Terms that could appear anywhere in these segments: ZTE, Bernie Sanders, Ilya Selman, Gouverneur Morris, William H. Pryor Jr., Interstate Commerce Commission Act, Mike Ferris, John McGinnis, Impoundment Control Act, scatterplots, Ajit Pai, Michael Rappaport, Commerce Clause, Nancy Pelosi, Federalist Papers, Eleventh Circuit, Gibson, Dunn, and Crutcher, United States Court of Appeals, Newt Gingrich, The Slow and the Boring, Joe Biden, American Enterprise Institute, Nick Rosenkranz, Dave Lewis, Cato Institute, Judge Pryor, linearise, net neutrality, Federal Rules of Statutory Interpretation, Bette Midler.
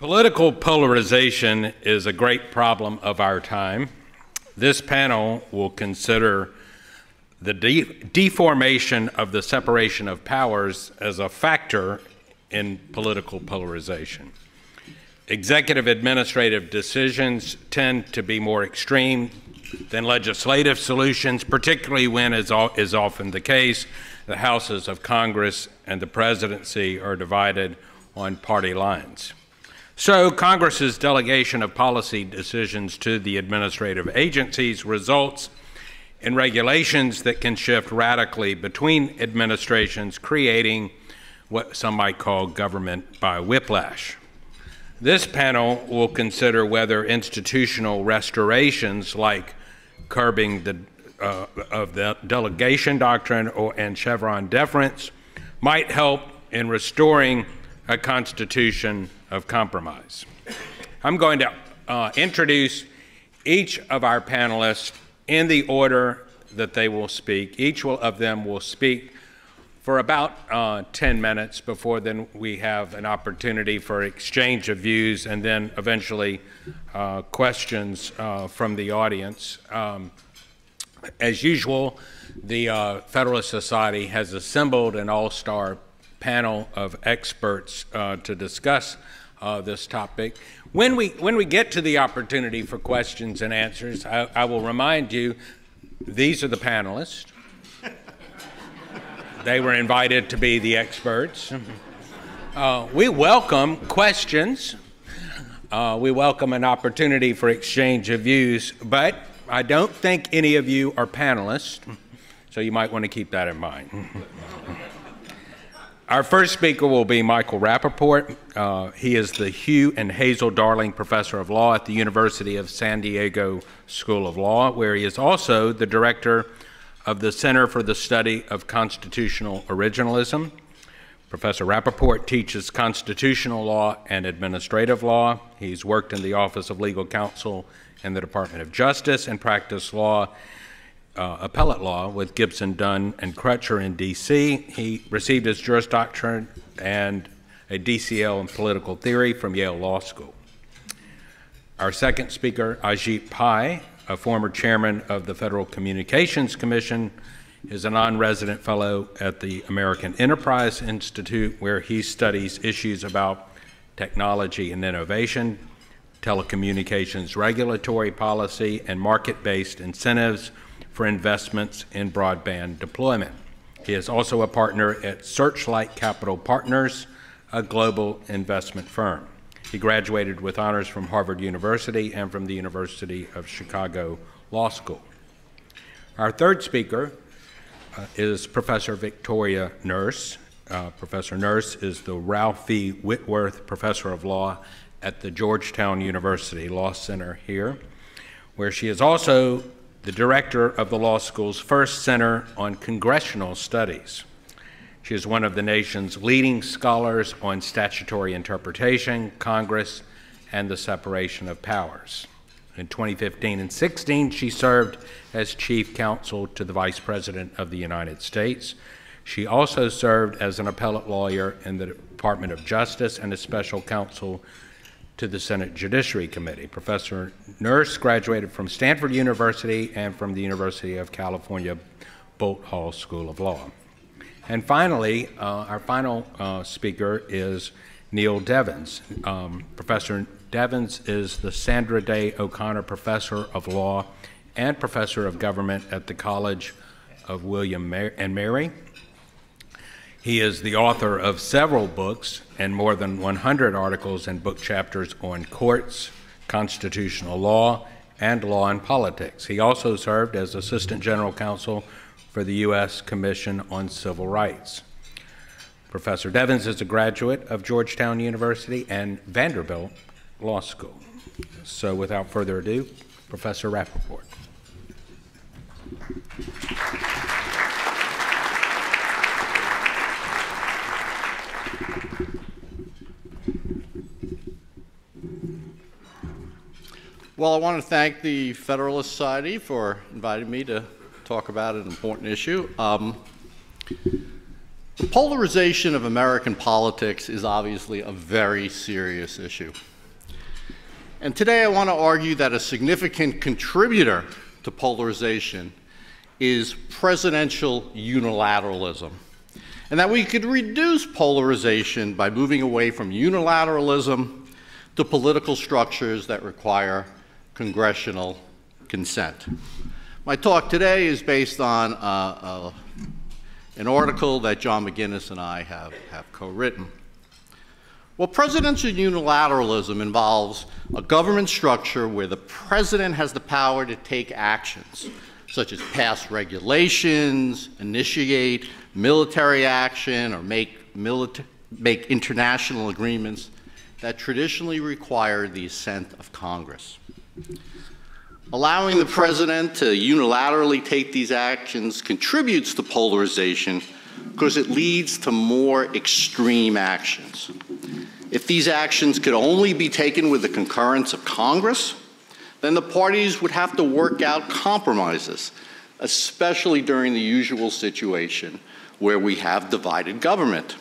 Political polarization is a great problem of our time. This panel will consider the deformation of the separation of powers as a factor in political polarization. Executive administrative decisions tend to be more extreme than legislative solutions, particularly when, as is often the case, the houses of Congress and the presidency are divided on party lines. So Congress's delegation of policy decisions to the administrative agencies results in regulations that can shift radically between administrations, creating what some might call government by whiplash. This panel will consider whether institutional restorations like curbing the delegation doctrine and Chevron deference might help in restoring a constitution of compromise. I'm going to introduce each of our panelists in the order that they will speak. Each of them will speak for about 10 minutes before then we have an opportunity for exchange of views and then eventually questions from the audience. As usual, the Federalist Society has assembled an all-star panel of experts to discuss this topic. When we get to the opportunity for questions and answers, I will remind you, these are the panelists. They were invited to be the experts. We welcome questions. We welcome an opportunity for exchange of views, but I don't think any of you are panelists, so you might want to keep that in mind. Our first speaker will be Michael Rappaport. He is the Hugh and Hazel Darling Professor of Law at the University of San Diego School of Law, where he is also the director of the Center for the Study of Constitutional Originalism. Professor Rappaport teaches constitutional law and administrative law. He's worked in the Office of Legal Counsel in the Department of Justice and practiced law appellate law with Gibson, Dunn, and Crutcher in D.C. He received his Juris Doctorate and a DCL in political theory from Yale Law School. Our second speaker, Ajit Pai, a former chairman of the Federal Communications Commission, is a non-resident fellow at the American Enterprise Institute, where he studies issues about technology and innovation, telecommunications regulatory policy, and market-based incentives for investments in broadband deployment. He is also a partner at Searchlight Capital Partners, a global investment firm. He graduated with honors from Harvard University and from the University of Chicago Law School. Our third speaker is Professor Victoria Nourse. Professor Nourse is the Ralph E. Whitworth Professor of Law at the Georgetown University Law Center here, where she is also the director of the law school's first center on congressional studies. She is one of the nation's leading scholars on statutory interpretation, Congress, and the separation of powers. In 2015 and 16, she served as chief counsel to the Vice President of the United States. She also served as an appellate lawyer in the Department of Justice and a special counsel to the Senate Judiciary Committee. Professor Nourse graduated from Stanford University and from the University of California, Bolt Hall School of Law. And finally, our final speaker is Neal Devins. Professor Devins is the Sandra Day O'Connor Professor of Law and Professor of Government at the College of William and Mary. He is the author of several books and more than 100 articles and book chapters on courts, constitutional law, and law and politics. He also served as Assistant General Counsel for the U.S. Commission on Civil Rights. Professor Devins is a graduate of Georgetown University and Vanderbilt Law School. So without further ado, Professor Rappaport. Well, I want to thank the Federalist Society for inviting me to talk about an important issue. polarization of American politics is obviously a very serious issue. And today I want to argue that a significant contributor to polarization is presidential unilateralism, and that we could reduce polarization by moving away from unilateralism to political structures that require congressional consent. My talk today is based on an article that John McGinnis and I have co-written. Well, presidential unilateralism involves a government structure where the president has the power to take actions, such as pass regulations, initiate military action, or make international agreements that traditionally require the assent of Congress. Allowing the president to unilaterally take these actions contributes to polarization because it leads to more extreme actions. If these actions could only be taken with the concurrence of Congress, then the parties would have to work out compromises, especially during the usual situation where we have divided government.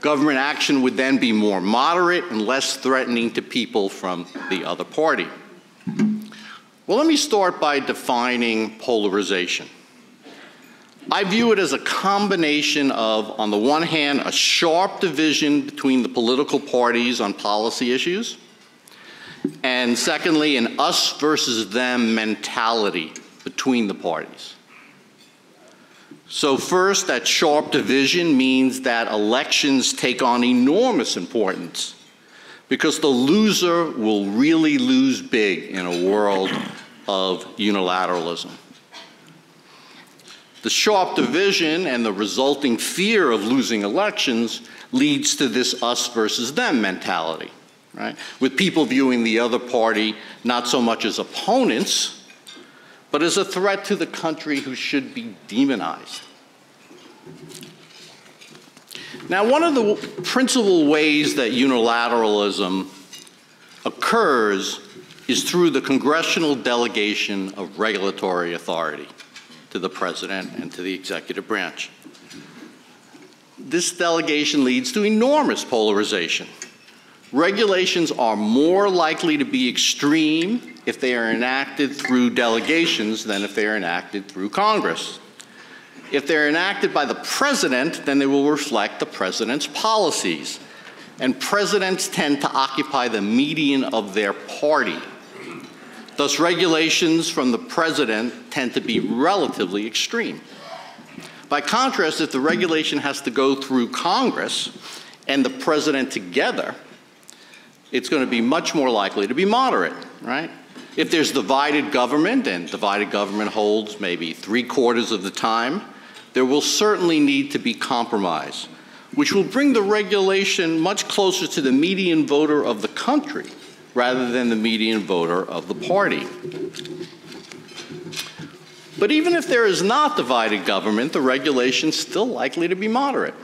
Government action would then be more moderate and less threatening to people from the other party. Well, let me start by defining polarization. I view it as a combination of, on the one hand, a sharp division between the political parties on policy issues, and secondly, an us versus them mentality between the parties. So first, that sharp division means that elections take on enormous importance, because the loser will really lose big in a world of unilateralism. The sharp division and the resulting fear of losing elections leads to this us versus them mentality, right? With people viewing the other party not so much as opponents, but as a threat to the country who should be demonized. Now, one of the principal ways that unilateralism occurs is through the congressional delegation of regulatory authority to the president and to the executive branch. This delegation leads to enormous polarization. Regulations are more likely to be extreme if they are enacted through delegations than if they are enacted through Congress. If they're enacted by the president, then they will reflect the president's policies. And presidents tend to occupy the median of their party. Thus, regulations from the president tend to be relatively extreme. By contrast, if the regulation has to go through Congress and the president together, it's going to be much more likely to be moderate, right? If there's divided government, and divided government holds maybe three-quarters of the time, there will certainly need to be compromise, which will bring the regulation much closer to the median voter of the country rather than the median voter of the party. But even if there is not divided government, the regulation is still likely to be moderate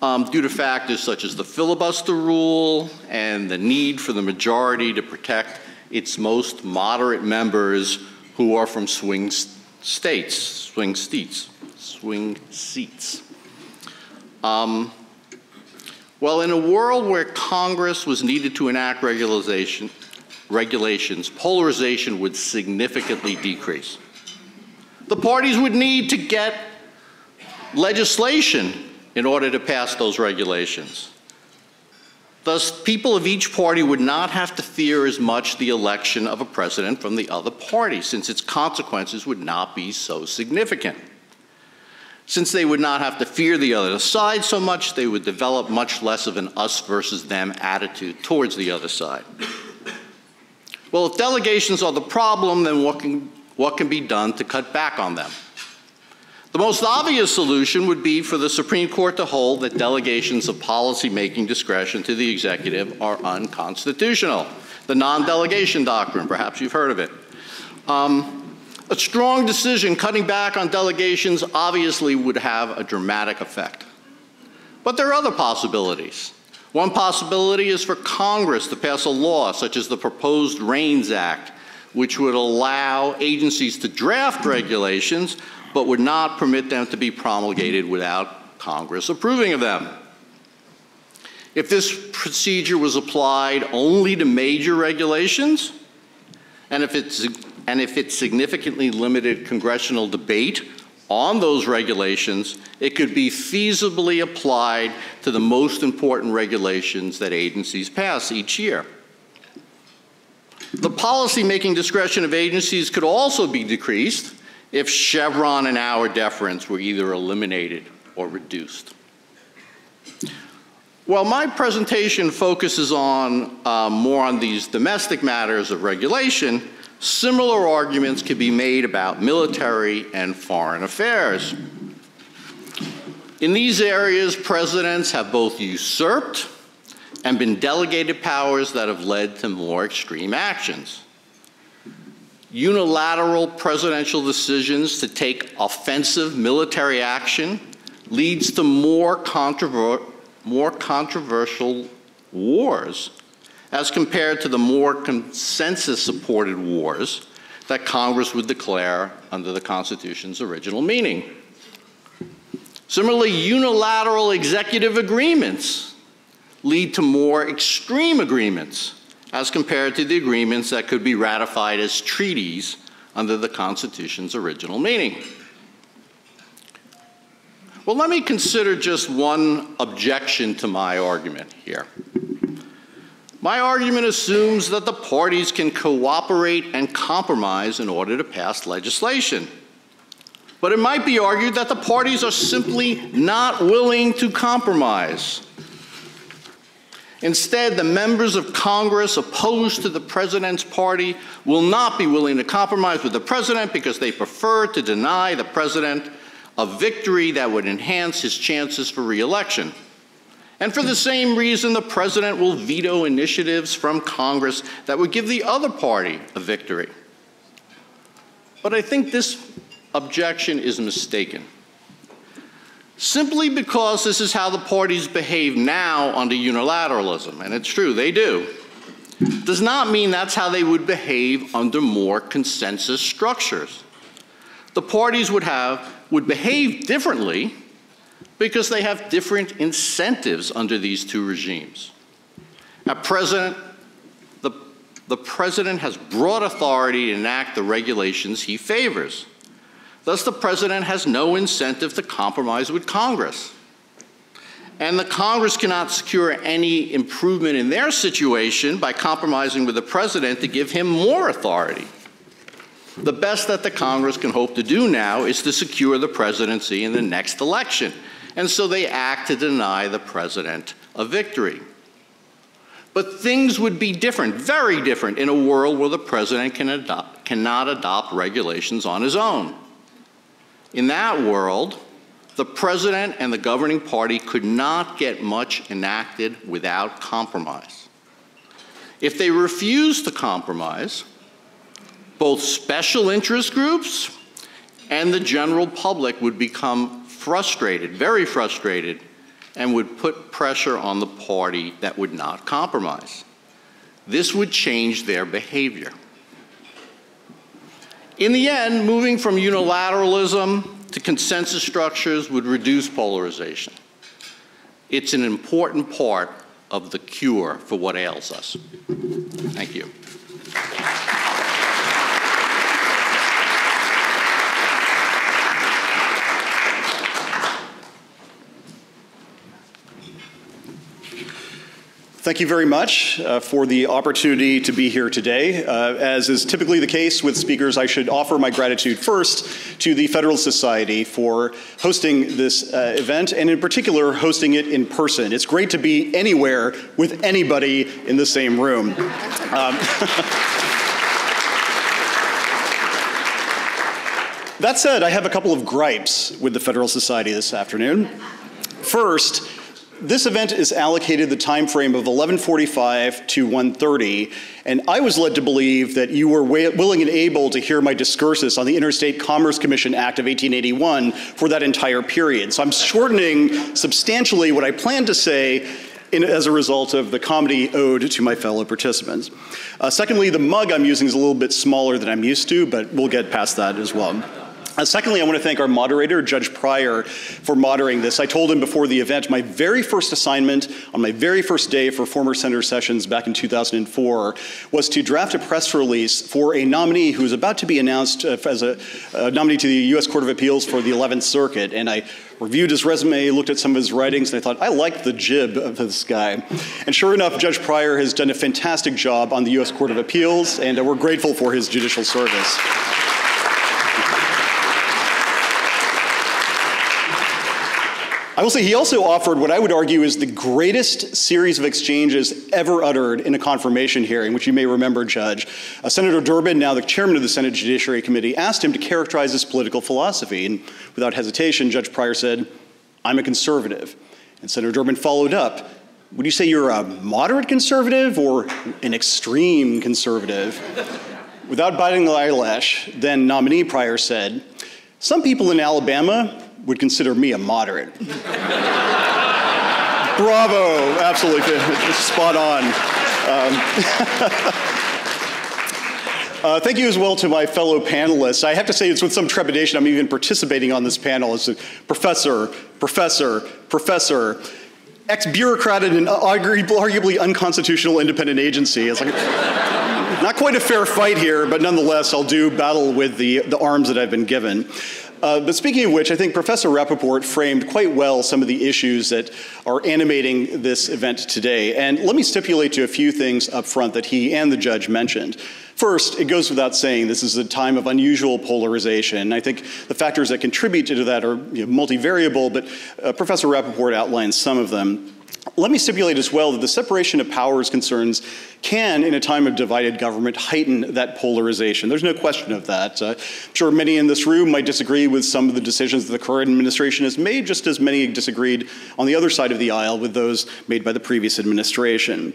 due to factors such as the filibuster rule and the need for the majority to protect its most moderate members who are from swing seats. Well, in a world where Congress was needed to enact regulations, polarization would significantly decrease. The parties would need to get legislation in order to pass those regulations. Thus, people of each party would not have to fear as much the election of a president from the other party, since its consequences would not be so significant. Since they would not have to fear the other side so much, they would develop much less of an us versus them attitude towards the other side. Well, if delegations are the problem, then what can be done to cut back on them? The most obvious solution would be for the Supreme Court to hold that delegations of policymaking discretion to the executive are unconstitutional, the non-delegation doctrine. Perhaps you've heard of it. A strong decision cutting back on delegations obviously would have a dramatic effect. But there are other possibilities. One possibility is for Congress to pass a law, such as the proposed REINS Act, which would allow agencies to draft regulations but would not permit them to be promulgated without Congress approving of them. If this procedure was applied only to major regulations, and if it significantly limited congressional debate on those regulations, it could be feasibly applied to the most important regulations that agencies pass each year. The policymaking discretion of agencies could also be decreased if Chevron and our deference were either eliminated or reduced. While my presentation focuses on more on these domestic matters of regulation, similar arguments can be made about military and foreign affairs. In these areas, presidents have both usurped and been delegated powers that have led to more extreme actions. Unilateral presidential decisions to take offensive military action leads to more controversial wars as compared to the more consensus-supported wars that Congress would declare under the Constitution's original meaning. Similarly, unilateral executive agreements lead to more extreme agreements as compared to the agreements that could be ratified as treaties under the Constitution's original meaning. Well, let me consider just one objection to my argument here. My argument assumes that the parties can cooperate and compromise in order to pass legislation. But it might be argued that the parties are simply not willing to compromise. Instead, the members of Congress opposed to the president's party will not be willing to compromise with the president because they prefer to deny the president a victory that would enhance his chances for re-election. And for the same reason, the president will veto initiatives from Congress that would give the other party a victory. But I think this objection is mistaken. Simply because this is how the parties behave now under unilateralism, and it's true, they do, does not mean that's how they would behave under more consensus structures. The parties would behave differently because they have different incentives under these two regimes. At present, the president has broad authority to enact the regulations he favors. Thus, the president has no incentive to compromise with Congress. And the Congress cannot secure any improvement in their situation by compromising with the president to give him more authority. The best that the Congress can hope to do now is to secure the presidency in the next election, and so they act to deny the president a victory. But things would be different, very different, in a world where the president cannot adopt regulations on his own. In that world, the president and the governing party could not get much enacted without compromise. If they refuse to compromise, both special interest groups and the general public would become frustrated, very frustrated, and would put pressure on the party that would not compromise. This would change their behavior. In the end, moving from unilateralism to consensus structures would reduce polarization. It's an important part of the cure for what ails us. Thank you. Thank you very much for the opportunity to be here today. As is typically the case with speakers, I should offer my gratitude first to the Federalist Society for hosting this event, and in particular, hosting it in person. It's great to be anywhere with anybody in the same room. That said, I have a couple of gripes with the Federalist Society this afternoon. First, this event is allocated the time frame of 11:45 to 1:30, and I was led to believe that you were willing and able to hear my discursus on the Interstate Commerce Commission Act of 1881 for that entire period. So I'm shortening substantially what I planned to say as a result of the comedy ode to my fellow participants. Secondly, the mug I'm using is a little bit smaller than I'm used to, but we'll get past that as well. Secondly, I want to thank our moderator, Judge Pryor, for moderating this. I told him before the event, my very first assignment on my very first day for former Senator Sessions back in 2004 was to draft a press release for a nominee who was about to be announced as a nominee to the U.S. Court of Appeals for the 11th Circuit. And I reviewed his resume, looked at some of his writings, and I thought, I liked the jib of this guy. And sure enough, Judge Pryor has done a fantastic job on the U.S. Court of Appeals, and we're grateful for his judicial service. I will say he also offered what I would argue is the greatest series of exchanges ever uttered in a confirmation hearing, which you may remember, Judge. Senator Durbin, now the chairman of the Senate Judiciary Committee, asked him to characterize his political philosophy. And without hesitation, Judge Pryor said, "I'm a conservative." And Senator Durbin followed up, "Would you say you're a moderate conservative or an extreme conservative?" Without biting the eyelash, then nominee Pryor said, "Some people in Alabama would consider me a moderate." Bravo, absolutely, spot on. Thank you as well to my fellow panelists. I have to say it's with some trepidation I'm even participating on this panel as a professor, ex-bureaucrat and arguably unconstitutional independent agency. It's like, not quite a fair fight here, but nonetheless I'll do battle with the arms that I've been given. But speaking of which, I think Professor Rappaport framed quite well some of the issues that are animating this event today. And let me stipulate to a few things up front that he and the judge mentioned. First, it goes without saying this is a time of unusual polarization. And I think the factors that contribute to that are multivariable, but Professor Rappaport outlines some of them. Let me stipulate as well that the separation of powers concerns can, in a time of divided government, heighten that polarization. There's no question of that. I'm sure many in this room might disagree with some of the decisions that the current administration has made, just as many disagreed on the other side of the aisle with those made by the previous administration.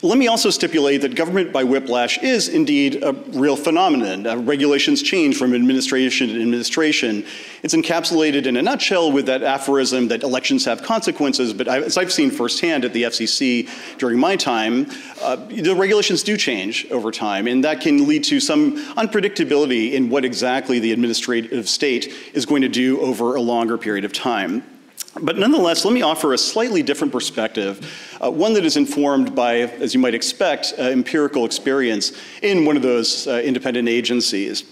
Let me also stipulate that government by whiplash is indeed a real phenomenon. Regulations change from administration to administration. It's encapsulated in a nutshell with that aphorism that elections have consequences, but as I've seen firsthand at the FCC during my time, the regulations do change over time, and that can lead to some unpredictability in what exactly the administrative state is going to do over a longer period of time. But nonetheless, let me offer a slightly different perspective, one that is informed by, as you might expect, empirical experience in one of those independent agencies.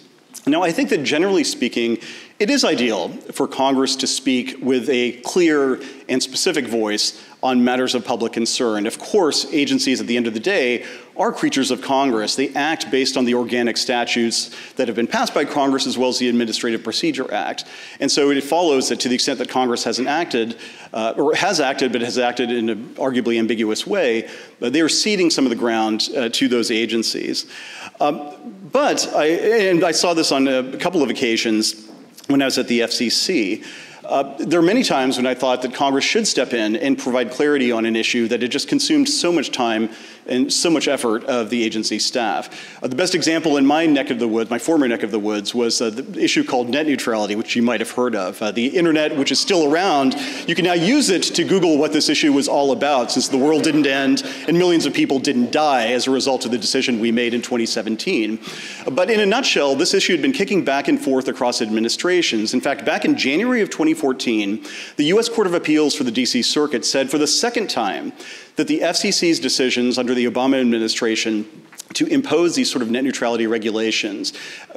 Now, I think that generally speaking, it is ideal for Congress to speak with a clear and specific voice on matters of public concern. Of course, agencies at the end of the day are creatures of Congress. They act based on the organic statutes that have been passed by Congress as well as the Administrative Procedure Act. And so it follows that to the extent that Congress hasn't acted, or has acted but has acted in an arguably ambiguous way, they are ceding some of the ground to those agencies. But I saw this on a couple of occasions when I was at the FCC. There are many times when I thought that Congress should step in and provide clarity on an issue that had just consumed so much time and so much effort of the agency staff. The best example in my neck of the woods, my former neck of the woods, was the issue called net neutrality, which you might have heard of. The internet, which is still around, you can now use it to Google what this issue was all about, since the world didn't end and millions of people didn't die as a result of the decision we made in 2017. But in a nutshell, this issue had been kicking back and forth across administrations. In fact, back in January of 2014, the U.S. Court of Appeals for the D.C. Circuit said for the second time that the FCC's decisions under the Obama administration to impose these sort of net neutrality regulations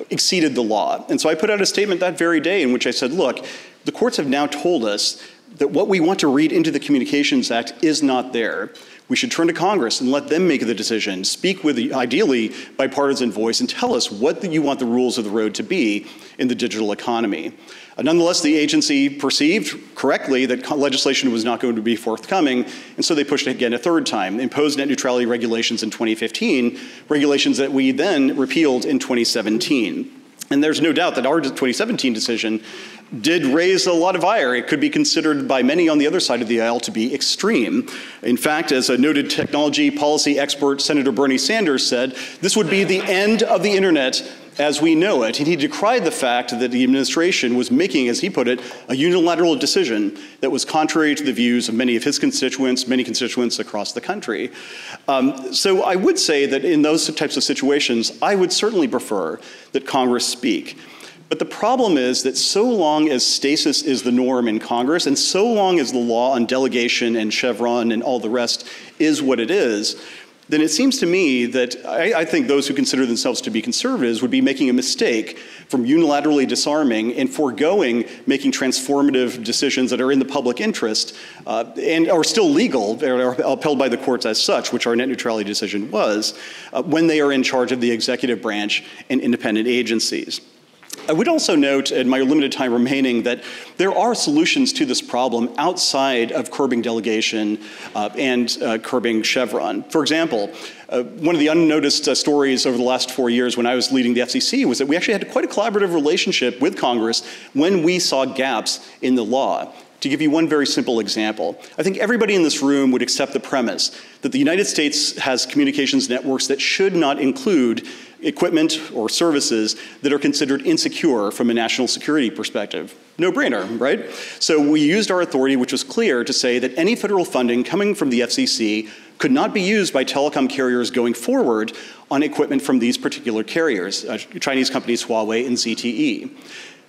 exceeded the law. And so I put out a statement that very day in which I said, look, the courts have now told us that what we want to read into the Communications Act is not there. We should turn to Congress and let them make the decision, speak with the ideally bipartisan voice, and tell us what you want the rules of the road to be in the digital economy. Nonetheless, the agency perceived correctly that legislation was not going to be forthcoming, and so they pushed it again a third time, imposed net neutrality regulations in 2015, regulations that we then repealed in 2017. And there's no doubt that our 2017 decision did raise a lot of ire. It could be considered by many on the other side of the aisle to be extreme. In fact, as a noted technology policy expert, Senator Bernie Sanders said, this would be the end of the internet as we know it. And he decried the fact that the administration was making, as he put it, a unilateral decision that was contrary to the views of many of his constituents, many constituents across the country. So I would say that in those types of situations, I would certainly prefer that Congress speak. But the problem is that so long as stasis is the norm in Congress, and so long as the law on delegation and Chevron and all the rest is what it is, then it seems to me that I think those who consider themselves to be conservatives would be making a mistake from unilaterally disarming and foregoing making transformative decisions that are in the public interest and are still legal, or upheld by the courts as such, which our net neutrality decision was, when they are in charge of the executive branch and independent agencies. I would also note, in my limited time remaining, that there are solutions to this problem outside of curbing delegation and curbing Chevron. For example, one of the unnoticed stories over the last 4 years when I was leading the FCC was that we actually had quite a collaborative relationship with Congress when we saw gaps in the law. To give you one very simple example, I think everybody in this room would accept the premise that the United States has communications networks that should not include equipment or services that are considered insecure from a national security perspective. No-brainer, right? So we used our authority, which was clear, to say that any federal funding coming from the FCC could not be used by telecom carriers going forward on equipment from these particular carriers, Chinese companies Huawei and ZTE.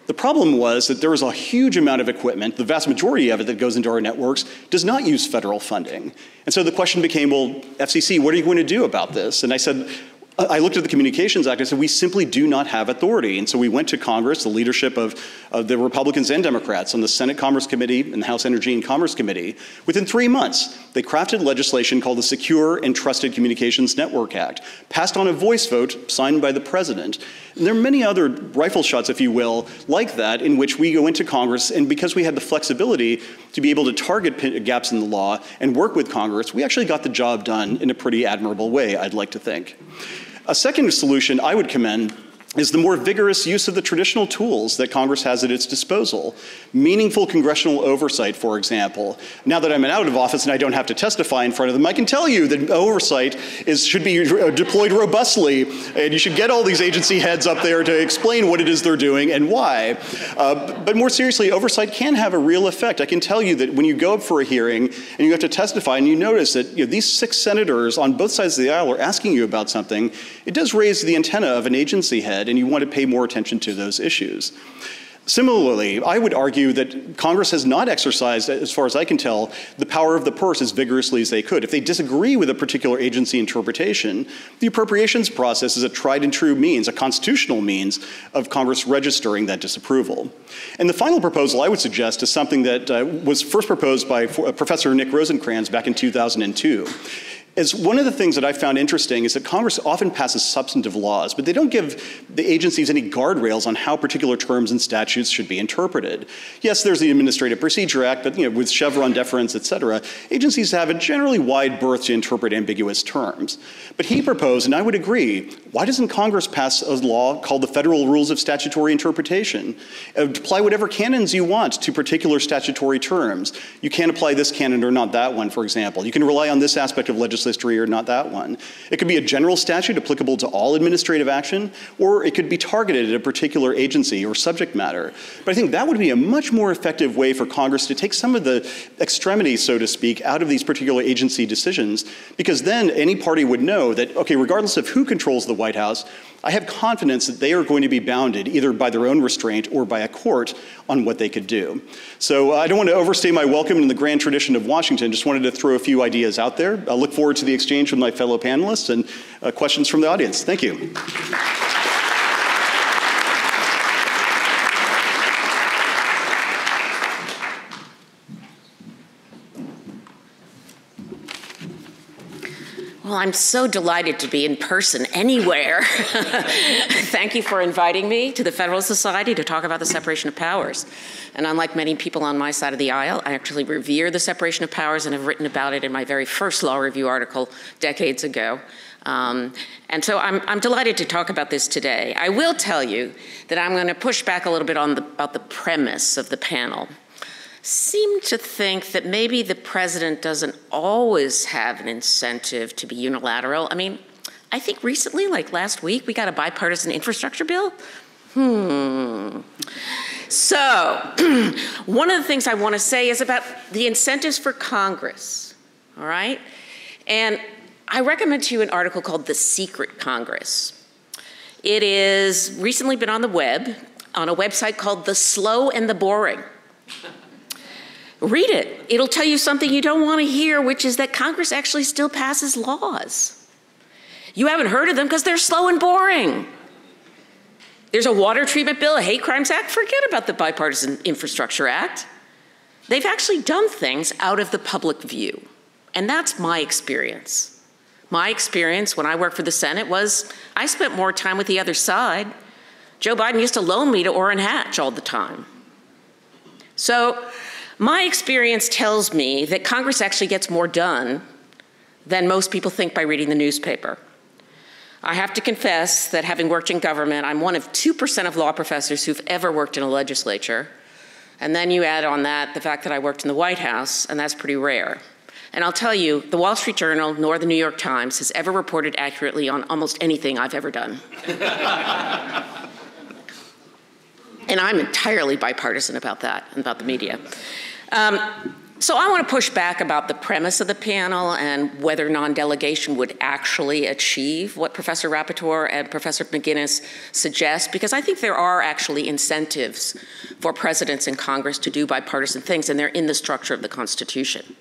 The problem was that there was a huge amount of equipment, the vast majority of it that goes into our networks, does not use federal funding. And so the question became, well, FCC, what are you going to do about this? And I said, I looked at the Communications Act, I said, we simply do not have authority. And so we went to Congress, the leadership of the Republicans and Democrats on the Senate Commerce Committee and the House Energy and Commerce Committee. Within 3 months, they crafted legislation called the Secure and Trusted Communications Network Act, passed on a voice vote signed by the president. And there are many other rifle shots, if you will, like that, in which we go into Congress, and because we had the flexibility to be able to target gaps in the law and work with Congress, we actually got the job done in a pretty admirable way, I'd like to think. A second solution I would commend is the more vigorous use of the traditional tools that Congress has at its disposal. Meaningful congressional oversight, for example. Now that I'm out of office and I don't have to testify in front of them, I can tell you that oversight should be deployed robustly, and you should get all these agency heads up there to explain what it is they're doing and why. But more seriously, oversight can have a real effect. I can tell you that when you go up for a hearing and you have to testify and you notice that these 6 senators on both sides of the aisle are asking you about something, it does raise the antenna of an agency head, and you want to pay more attention to those issues. Similarly, I would argue that Congress has not exercised, as far as I can tell, the power of the purse as vigorously as they could. If they disagree with a particular agency interpretation, the appropriations process is a tried and true means, a constitutional means, of Congress registering that disapproval. And the final proposal I would suggest is something that was first proposed by Professor Nick Rosenkranz back in 2002. As one of the things that I found interesting is that Congress often passes substantive laws, but they don't give the agencies any guardrails on how particular terms and statutes should be interpreted. Yes, there's the Administrative Procedure Act, but with Chevron deference, et cetera, agencies have a generally wide berth to interpret ambiguous terms. But he proposed, and I would agree, why doesn't Congress pass a law called the Federal Rules of Statutory Interpretation? Apply whatever canons you want to particular statutory terms. You can't apply this canon or not that one, for example. You can rely on this aspect of legislation or not that one. It could be a general statute applicable to all administrative action, or it could be targeted at a particular agency or subject matter. But I think that would be a much more effective way for Congress to take some of the extremities, so to speak, out of these particular agency decisions, because then any party would know that, okay, regardless of who controls the White House, I have confidence that they are going to be bounded either by their own restraint or by a court on what they could do. So I don't want to overstay my welcome in the grand tradition of Washington, just wanted to throw a few ideas out there. I look forward to the exchange with my fellow panelists and questions from the audience. Thank you. Well, I'm so delighted to be in person anywhere. Thank you for inviting me to the Federalist Society to talk about the separation of powers. And unlike many people on my side of the aisle, I actually revere the separation of powers and have written about it in my very first law review article decades ago. And so I'm delighted to talk about this today. I will tell you that I'm going to push back a little bit on about the premise of the panel. Seem to think that maybe the president doesn't always have an incentive to be unilateral. I mean, I think recently, like last week, we got a bipartisan infrastructure bill. So one of the things I want to say is about the incentives for Congress, all right? And I recommend to you an article called The Secret Congress. It has recently been on the web. on a website called The Slow and the Boring. Read it. It'll tell you something you don't want to hear, which is that Congress actually still passes laws. You haven't heard of them because they're slow and boring. There's a water treatment bill, a hate crimes act. Forget about the Bipartisan Infrastructure Act. They've actually done things out of the public view. And that's my experience. My experience when I worked for the Senate was I spent more time with the other side. Joe Biden used to loan me to Orrin Hatch all the time. So my experience tells me that Congress actually gets more done than most people think by reading the newspaper. I have to confess that having worked in government, I'm one of 2% of law professors who've ever worked in a legislature. And then you add on that the fact that I worked in the White House, and that's pretty rare. And I'll tell you, the Wall Street Journal nor the New York Times has ever reported accurately on almost anything I've ever done. And I'm entirely bipartisan about that and about the media. So I want to push back about the premise of the panel and whether non-delegation would actually achieve what Professor Rappaport and Professor McGinnis suggest, because I think there are actually incentives for presidents and Congress to do bipartisan things, and they're in the structure of the Constitution.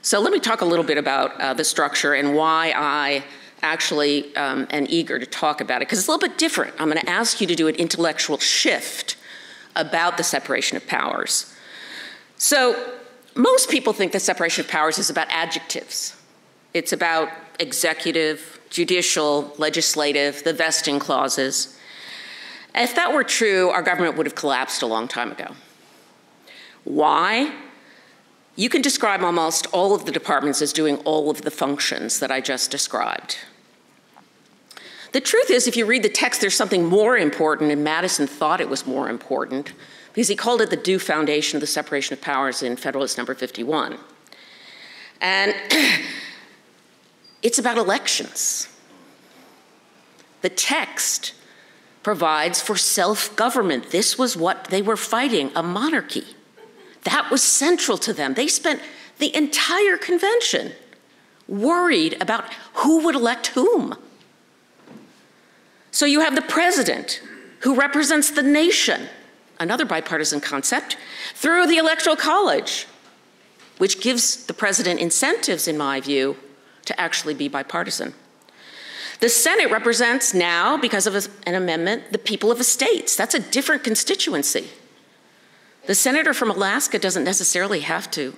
So let me talk a little bit about the structure and why I actually am eager to talk about it, because it's a little bit different. I'm going to ask you to do an intellectual shift about the separation of powers. So most people think the separation of powers is about adjectives. It's about executive, judicial, legislative, the vesting clauses. If that were true, our government would have collapsed a long time ago. Why? You can describe almost all of the departments as doing all of the functions that I just described. The truth is, if you read the text, there's something more important, and Madison thought it was more important, because he called it the due foundation of the separation of powers in Federalist Number 51. And it's about elections. The text provides for self-government. This was what they were fighting, a monarchy. That was central to them. They spent the entire convention worried about who would elect whom. So you have the president, who represents the nation, another bipartisan concept, through the Electoral College, which gives the president incentives, in my view, to actually be bipartisan. The Senate represents now, because of an amendment, the people of the states. That's a different constituency. The senator from Alaska doesn't necessarily have to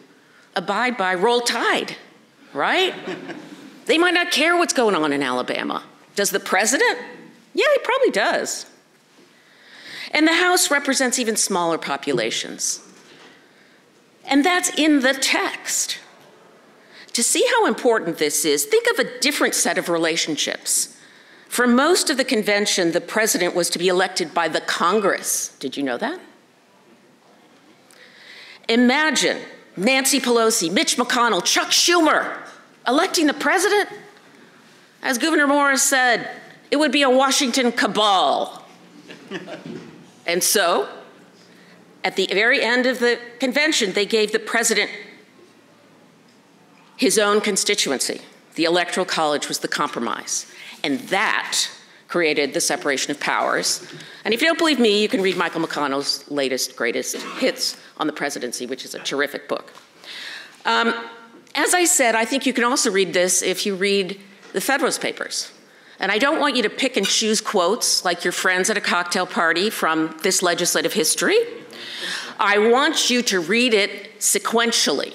abide by roll tide, right? They might not care what's going on in Alabama. Does the president? Yeah, he probably does. And the House represents even smaller populations. And that's in the text. To see how important this is, think of a different set of relationships. For most of the convention, the president was to be elected by the Congress. Did you know that? Imagine Nancy Pelosi, Mitch McConnell, Chuck Schumer electing the president. As Gouverneur Morris said, it would be a Washington cabal. And so, at the very end of the convention, they gave the president his own constituency. The Electoral College was the compromise. And that created the separation of powers. And if you don't believe me, you can read Michael McConnell's latest, greatest hits on the presidency, which is a terrific book. As I said, I think you can also read this if you read the Federalist Papers. And I don't want you to pick and choose quotes like your friends at a cocktail party from this legislative history. I want you to read it sequentially,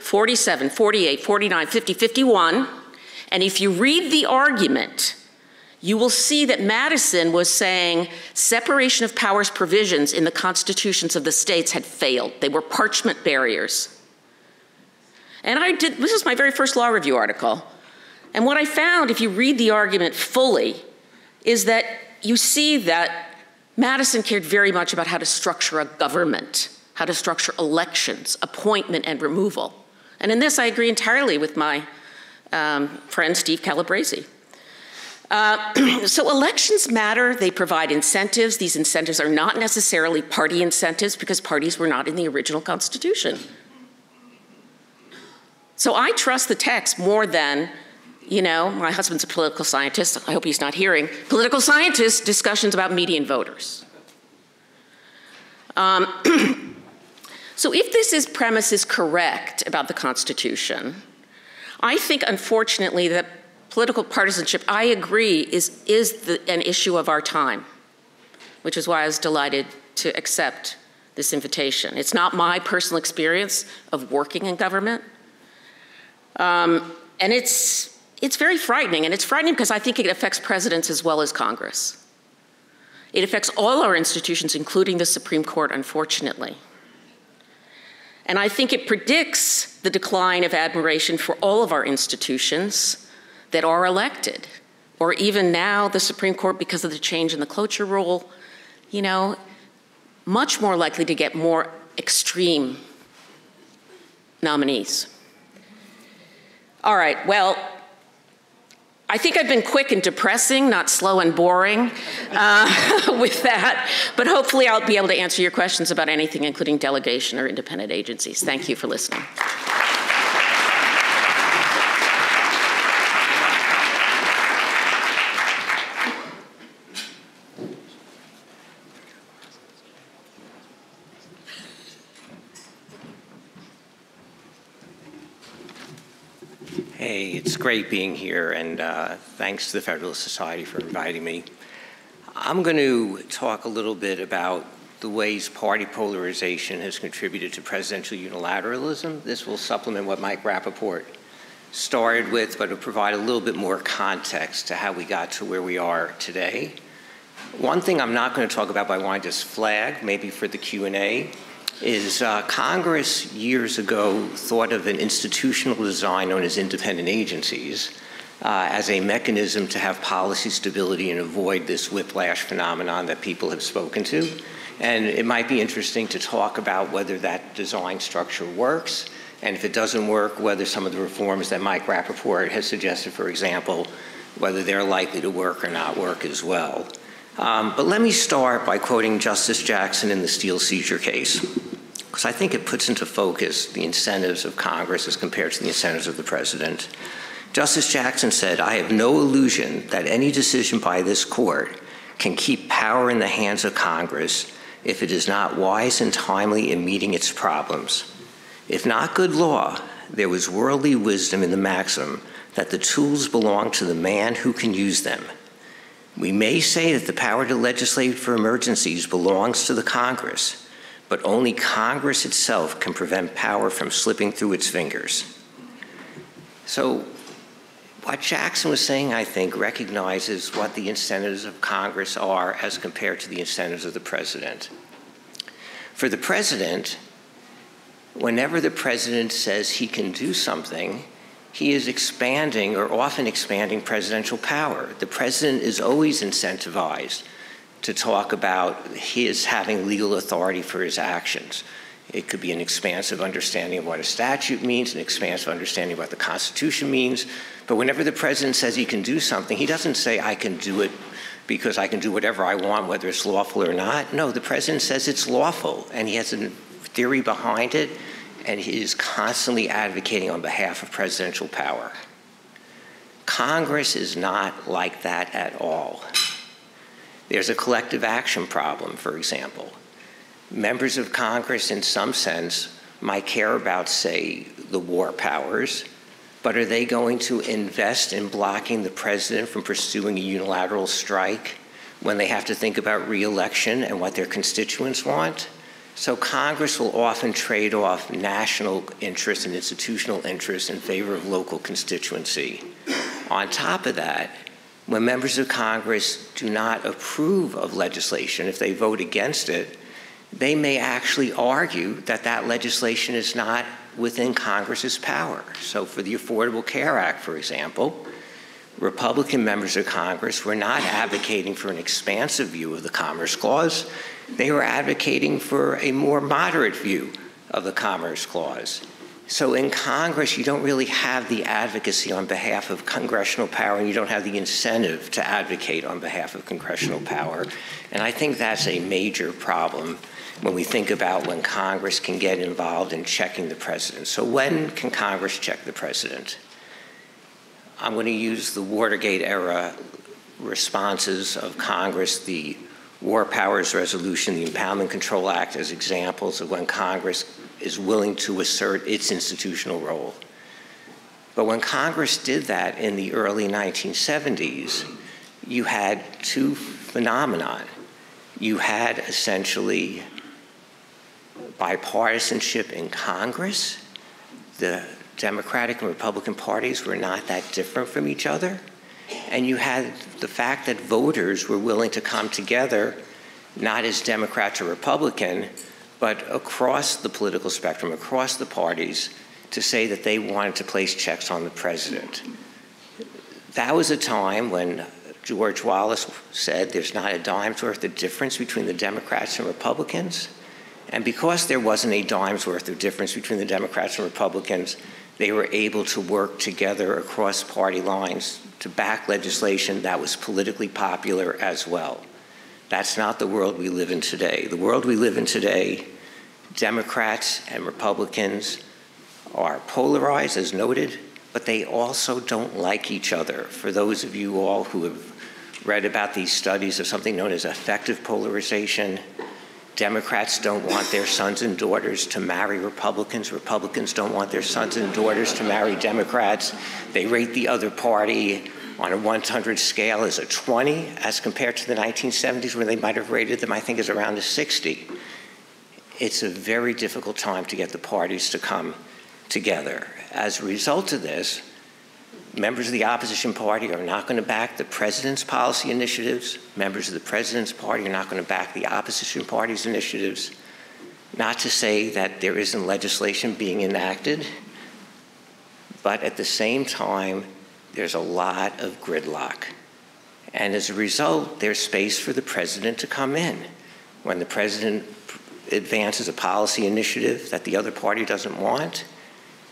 47, 48, 49, 50, 51. And if you read the argument, you will see that Madison was saying separation of powers provisions in the constitutions of the states had failed. They were parchment barriers. And this is my very first law review article. And what I found, if you read the argument fully, is that you see that Madison cared very much about how to structure a government, how to structure elections, appointment, and removal. And in this, I agree entirely with my friend Steve Calabresi. So elections matter. They provide incentives. These incentives are not necessarily party incentives, because parties were not in the original Constitution. So I trust the text more than, you know, my husband's a political scientist. I hope he's not hearing. Political scientist discussions about median voters. So if this premise is correct about the Constitution, I think, unfortunately, that political partisanship, I agree, is an issue of our time, which is why I was delighted to accept this invitation. It's not my personal experience of working in government. And it's very frightening, and it's frightening because I think it affects presidents as well as Congress. It affects all our institutions, including the Supreme Court, unfortunately. And I think it predicts the decline of admiration for all of our institutions that are elected, or even now the Supreme Court, because of the change in the cloture rule, you know, much more likely to get more extreme nominees. All right, well, I think I've been quick and depressing, not slow and boring with that, but hopefully I'll be able to answer your questions about anything, including delegation or independent agencies. Thank you for listening. Hey, it's great being here, and thanks to the Federalist Society for inviting me. I'm going to talk a little bit about the ways party polarization has contributed to presidential unilateralism. This will supplement what Mike Rappaport started with, but it'll provide a little bit more context to how we got to where we are today. One thing I'm not going to talk about, but I want to just flag, maybe for the Q&A, is Congress years ago thought of an institutional design known as independent agencies as a mechanism to have policy stability and avoid this whiplash phenomenon that people have spoken to. And it might be interesting to talk about whether that design structure works, and if it doesn't work, whether some of the reforms that Mike Rappaport has suggested, for example, whether they're likely to work or not work as well. But let me start by quoting Justice Jackson in the Steel seizure case, because I think it puts into focus the incentives of Congress as compared to the incentives of the president. Justice Jackson said, "I have no illusion that any decision by this court can keep power in the hands of Congress if it is not wise and timely in meeting its problems. If not good law, there was worldly wisdom in the maxim that the tools belong to the man who can use them. We may say that the power to legislate for emergencies belongs to the Congress, but only Congress itself can prevent power from slipping through its fingers." So what Jackson was saying, I think, recognizes what the incentives of Congress are as compared to the incentives of the president. For the president, whenever the president says he can do something, he is expanding, or often expanding, presidential power. The president is always incentivized to talk about his having legal authority for his actions. It could be an expansive understanding of what a statute means, an expansive understanding of what the Constitution means. But whenever the president says he can do something, he doesn't say, "I can do it because I can do whatever I want, whether it's lawful or not." No, the president says it's lawful, and he has a theory behind it, and he is constantly advocating on behalf of presidential power. Congress is not like that at all. There's a collective action problem, for example. Members of Congress, in some sense, might care about, say, the war powers, but are they going to invest in blocking the president from pursuing a unilateral strike when they have to think about re-election and what their constituents want? So Congress will often trade off national interests and institutional interests in favor of local constituency. On top of that, when members of Congress do not approve of legislation, if they vote against it, they may actually argue that that legislation is not within Congress's power. So for the Affordable Care Act, for example, Republican members of Congress were not advocating for an expansive view of the Commerce Clause. They were advocating for a more moderate view of the Commerce Clause. So in Congress, you don't really have the advocacy on behalf of congressional power, and you don't have the incentive to advocate on behalf of congressional power. And I think that's a major problem when we think about when Congress can get involved in checking the president. So when can Congress check the president? I'm going to use the Watergate era responses of Congress, the War Powers Resolution, the Impoundment Control Act as examples of when Congress is willing to assert its institutional role. But when Congress did that in the early 1970s, you had two phenomena. You had essentially bipartisanship in Congress. The Democratic and Republican parties were not that different from each other. And you had the fact that voters were willing to come together, not as Democrat or Republican, but across the political spectrum, across the parties, to say that they wanted to place checks on the president. That was a time when George Wallace said there's not a dime's worth of difference between the Democrats and Republicans. And because there wasn't a dime's worth of difference between the Democrats and Republicans, they were able to work together across party lines to back legislation that was politically popular as well. That's not the world we live in today. The world we live in today, Democrats and Republicans are polarized, as noted, but they also don't like each other. For those of you all who have read about these studies of something known as affective polarization, Democrats don't want their sons and daughters to marry Republicans. Republicans don't want their sons and daughters to marry Democrats. They rate the other party on a 100 scale as a 20, as compared to the 1970s where they might have rated them, I think, as around a 60. It's a very difficult time to get the parties to come together. As a result of this, members of the opposition party are not going to back the president's policy initiatives. Members of the president's party are not going to back the opposition party's initiatives. Not to say that there isn't legislation being enacted, but at the same time, there's a lot of gridlock. And as a result, there's space for the president to come in. When the president advances a policy initiative that the other party doesn't want,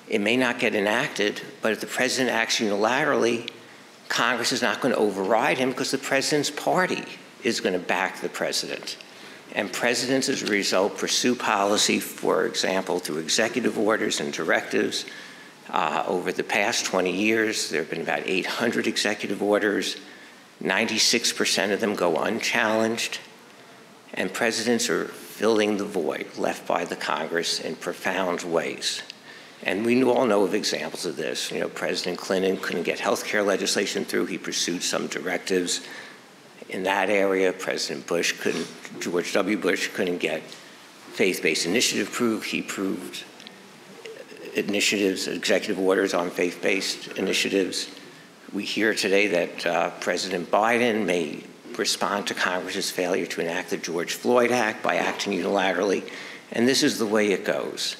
it may not get enacted, but if the president acts unilaterally, Congress is not going to override him because the president's party is going to back the president. And presidents, as a result, pursue policy, for example, through executive orders and directives. Over the past 20 years, there have been about 800 executive orders. 96% of them go unchallenged. And presidents are filling the void left by the Congress in profound ways. And we all know of examples of this. You know, President Clinton couldn't get health care legislation through. He pursued some directives in that area. President Bush couldn't, George W. Bush couldn't get faith-based initiative approved. He approved initiatives, executive orders on faith-based initiatives. We hear today that President Biden may respond to Congress's failure to enact the George Floyd Act by acting unilaterally. And this is the way it goes.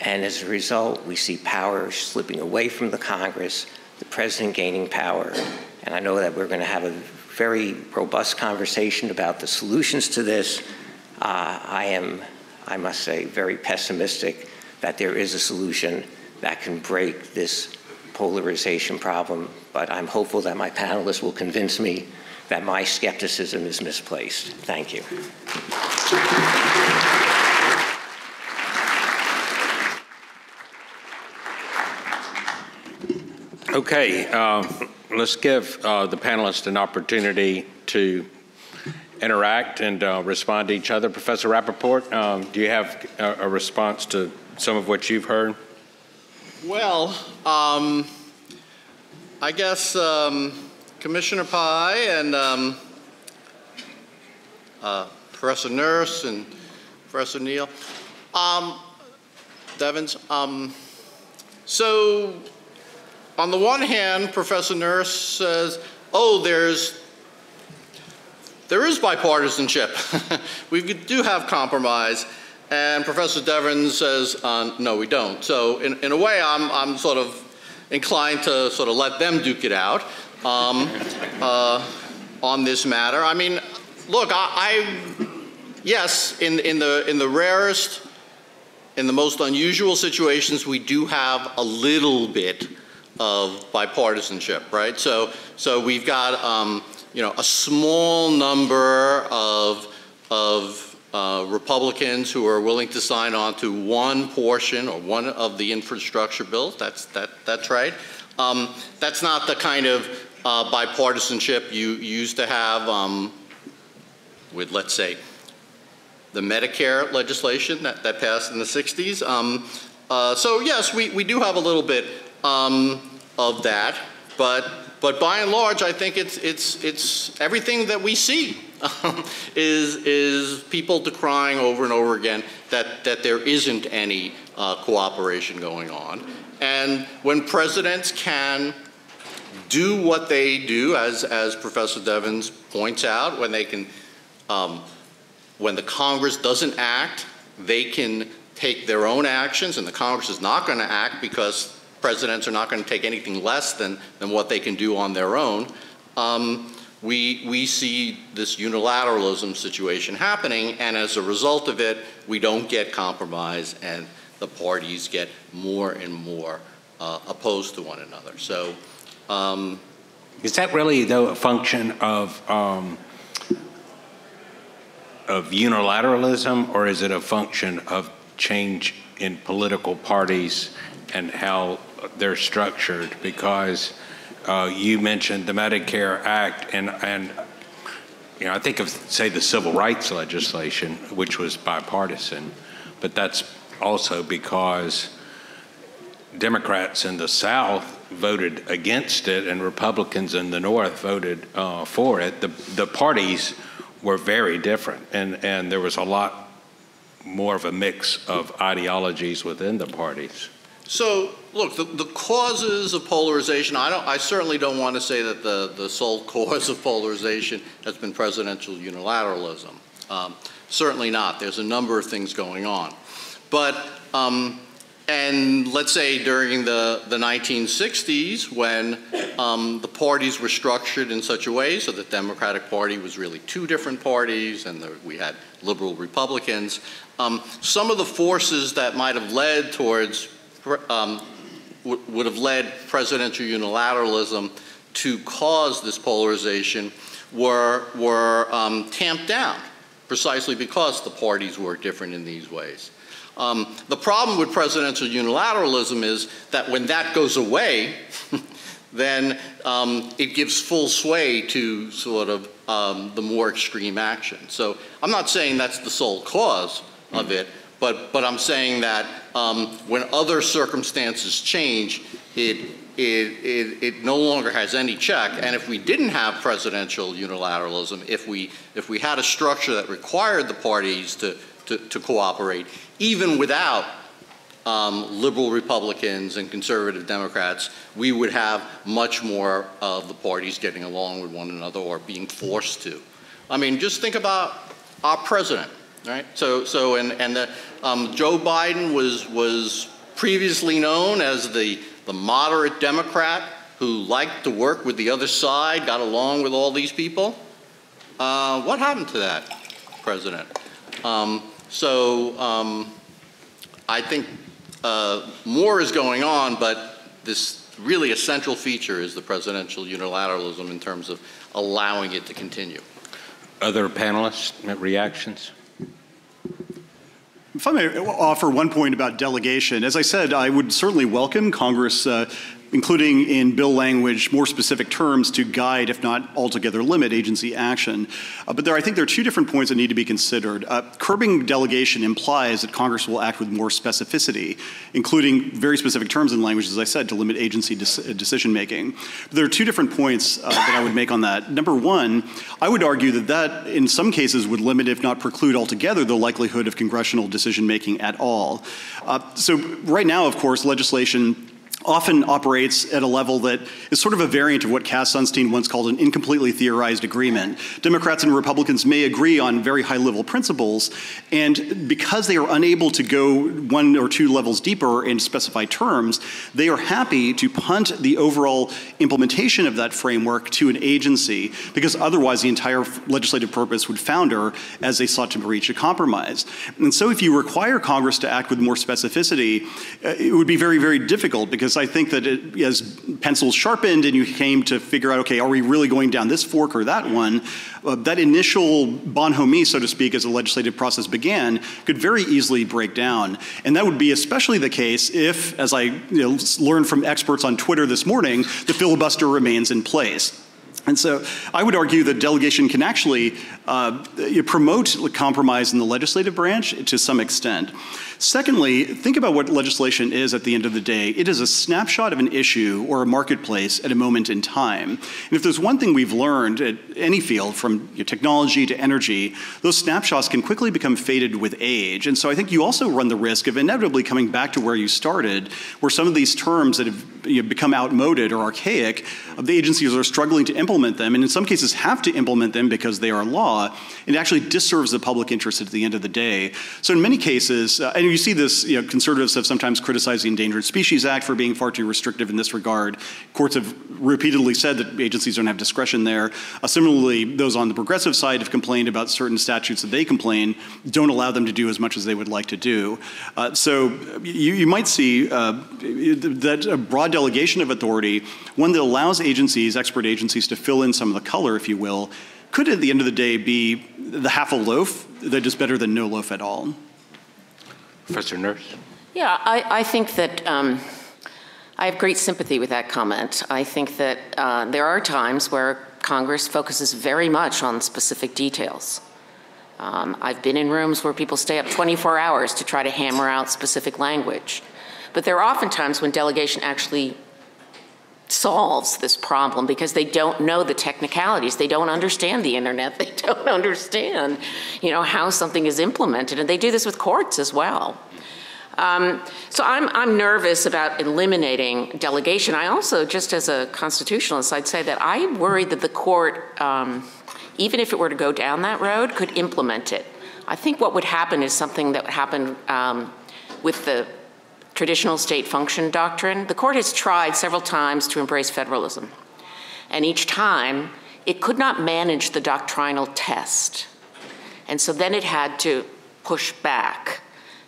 And as a result, we see power slipping away from the Congress, the president gaining power. And I know that we're going to have a very robust conversation about the solutions to this. I must say, very pessimistic that there is a solution that can break this polarization problem. But I'm hopeful that my panelists will convince me that my skepticism is misplaced. Thank you. Okay, let's give the panelists an opportunity to interact and respond to each other. Professor Rappaport, do you have a response to some of what you've heard? Well, I guess Commissioner Pai and Professor Nourse and Professor Neal Devins. So, on the one hand, Professor Nourse says, oh, there is bipartisanship. We do have compromise. And Professor Devins says, no, we don't. So in a way, I'm sort of inclined to sort of let them duke it out on this matter. I mean, look, yes, in the rarest, in the most unusual situations, we do have a little bit of bipartisanship, right? So we've got you know, a small number of Republicans who are willing to sign on to one portion or one of the infrastructure bills. That's right. That's not the kind of bipartisanship you used to have with, let's say, the Medicare legislation that passed in the 60s. So yes, we do have a little bit of that, but by and large, I think it's everything that we see is people decrying over and over again that there isn't any cooperation going on. And when presidents can do what they do, as Professor Devins points out, when they can, when the Congress doesn't act, they can take their own actions, and the Congress is not going to act because presidents are not going to take anything less than what they can do on their own. We see this unilateralism situation happening, and as a result of it, we don't get compromise, and the parties get more and more opposed to one another. So, is that really, though, a function of unilateralism, or is it a function of change in political parties and how they're structured? Because you mentioned the Medicare Act, and you know, I think of, say, the civil rights legislation, which was bipartisan, but that's also because Democrats in the South voted against it and Republicans in the North voted for it. The parties were very different, and there was a lot more of a mix of ideologies within the parties. So look, the causes of polarization, I certainly don't want to say that the sole cause of polarization has been presidential unilateralism. Certainly not. There's a number of things going on. But, and let's say during the 1960s, when the parties were structured in such a way so the Democratic Party was really two different parties, and we had liberal Republicans, some of the forces that might have led towards, would have led presidential unilateralism to cause this polarization were tamped down precisely because the parties were different in these ways. The problem with presidential unilateralism is that when that goes away, then it gives full sway to sort of the more extreme action. So I'm not saying that's the sole cause of it, but I'm saying that when other circumstances change, it no longer has any check. And if we didn't have presidential unilateralism, if we had a structure that required the parties to cooperate, even without liberal Republicans and conservative Democrats, we would have much more of the parties getting along with one another or being forced to. I mean, just think about our president, right? So and Joe Biden was previously known as the moderate Democrat who liked to work with the other side, got along with all these people. What happened to that president? I think more is going on, but this really essential feature is the presidential unilateralism in terms of allowing it to continue. Other panelists, reactions? If I may offer one point about delegation, as I said, I would certainly welcome Congress including in bill language more specific terms to guide, if not altogether limit, agency action. But I think there are two different points that need to be considered. Curbing delegation implies that Congress will act with more specificity, including very specific terms and language, as I said, to limit agency decision-making. But there are two different points that I would make on that. Number one, I would argue that in some cases would limit, if not preclude altogether, the likelihood of congressional decision-making at all. So right now, of course, legislation often operates at a level that is sort of a variant of what Cass Sunstein once called an incompletely theorized agreement. Democrats and Republicans may agree on very high-level principles, and because they are unable to go one or two levels deeper and specify terms, they are happy to punt the overall implementation of that framework to an agency, because otherwise the entire legislative purpose would founder as they sought to reach a compromise. And so if you require Congress to act with more specificity, it would be very, very difficult, because I think that as pencils sharpened and you came to figure out, okay, are we really going down this fork or that one, that initial bonhomie, so to speak, as the legislative process began, could very easily break down. And that would be especially the case if, as I learned from experts on Twitter this morning, the filibuster remains in place. And so I would argue that delegation can actually promote compromise in the legislative branch to some extent. Secondly, think about what legislation is at the end of the day. It is a snapshot of an issue or a marketplace at a moment in time. And if there's one thing we've learned at any field, from technology to energy, those snapshots can quickly become faded with age. And so I think you also run the risk of inevitably coming back to where you started, where some of these terms that have become outmoded or archaic, the agencies are struggling to implement them, and in some cases have to implement them because they are law. It actually disserves the public interest at the end of the day. So in many cases, and you see this, conservatives have sometimes criticized the Endangered Species Act for being far too restrictive in this regard. Courts have repeatedly said that agencies don't have discretion there. Similarly, those on the progressive side have complained about certain statutes that they complain don't allow them to do as much as they would like to do. So you might see that a broad delegation of authority, one that allows agencies, expert agencies, to fill in some of the color, if you will, could at the end of the day be the half a loaf that is better than no loaf at all. Professor Nourse? Yeah, I think that I have great sympathy with that comment. I think that there are times where Congress focuses very much on specific details. I've been in rooms where people stay up 24 hours to try to hammer out specific language. But there are often times when delegation actually solves this problem because they don't know the technicalities. They don't understand the internet. They don't understand, how something is implemented. And they do this with courts as well. So I'm nervous about eliminating delegation. I also, just as a constitutionalist, I'd say that I'm worried that the court, even if it were to go down that road, could implement it. I think what would happen is something that would happen with the traditional state function doctrine. The court has tried several times to embrace federalism. And each time, it could not manage the doctrinal test. And so then it had to push back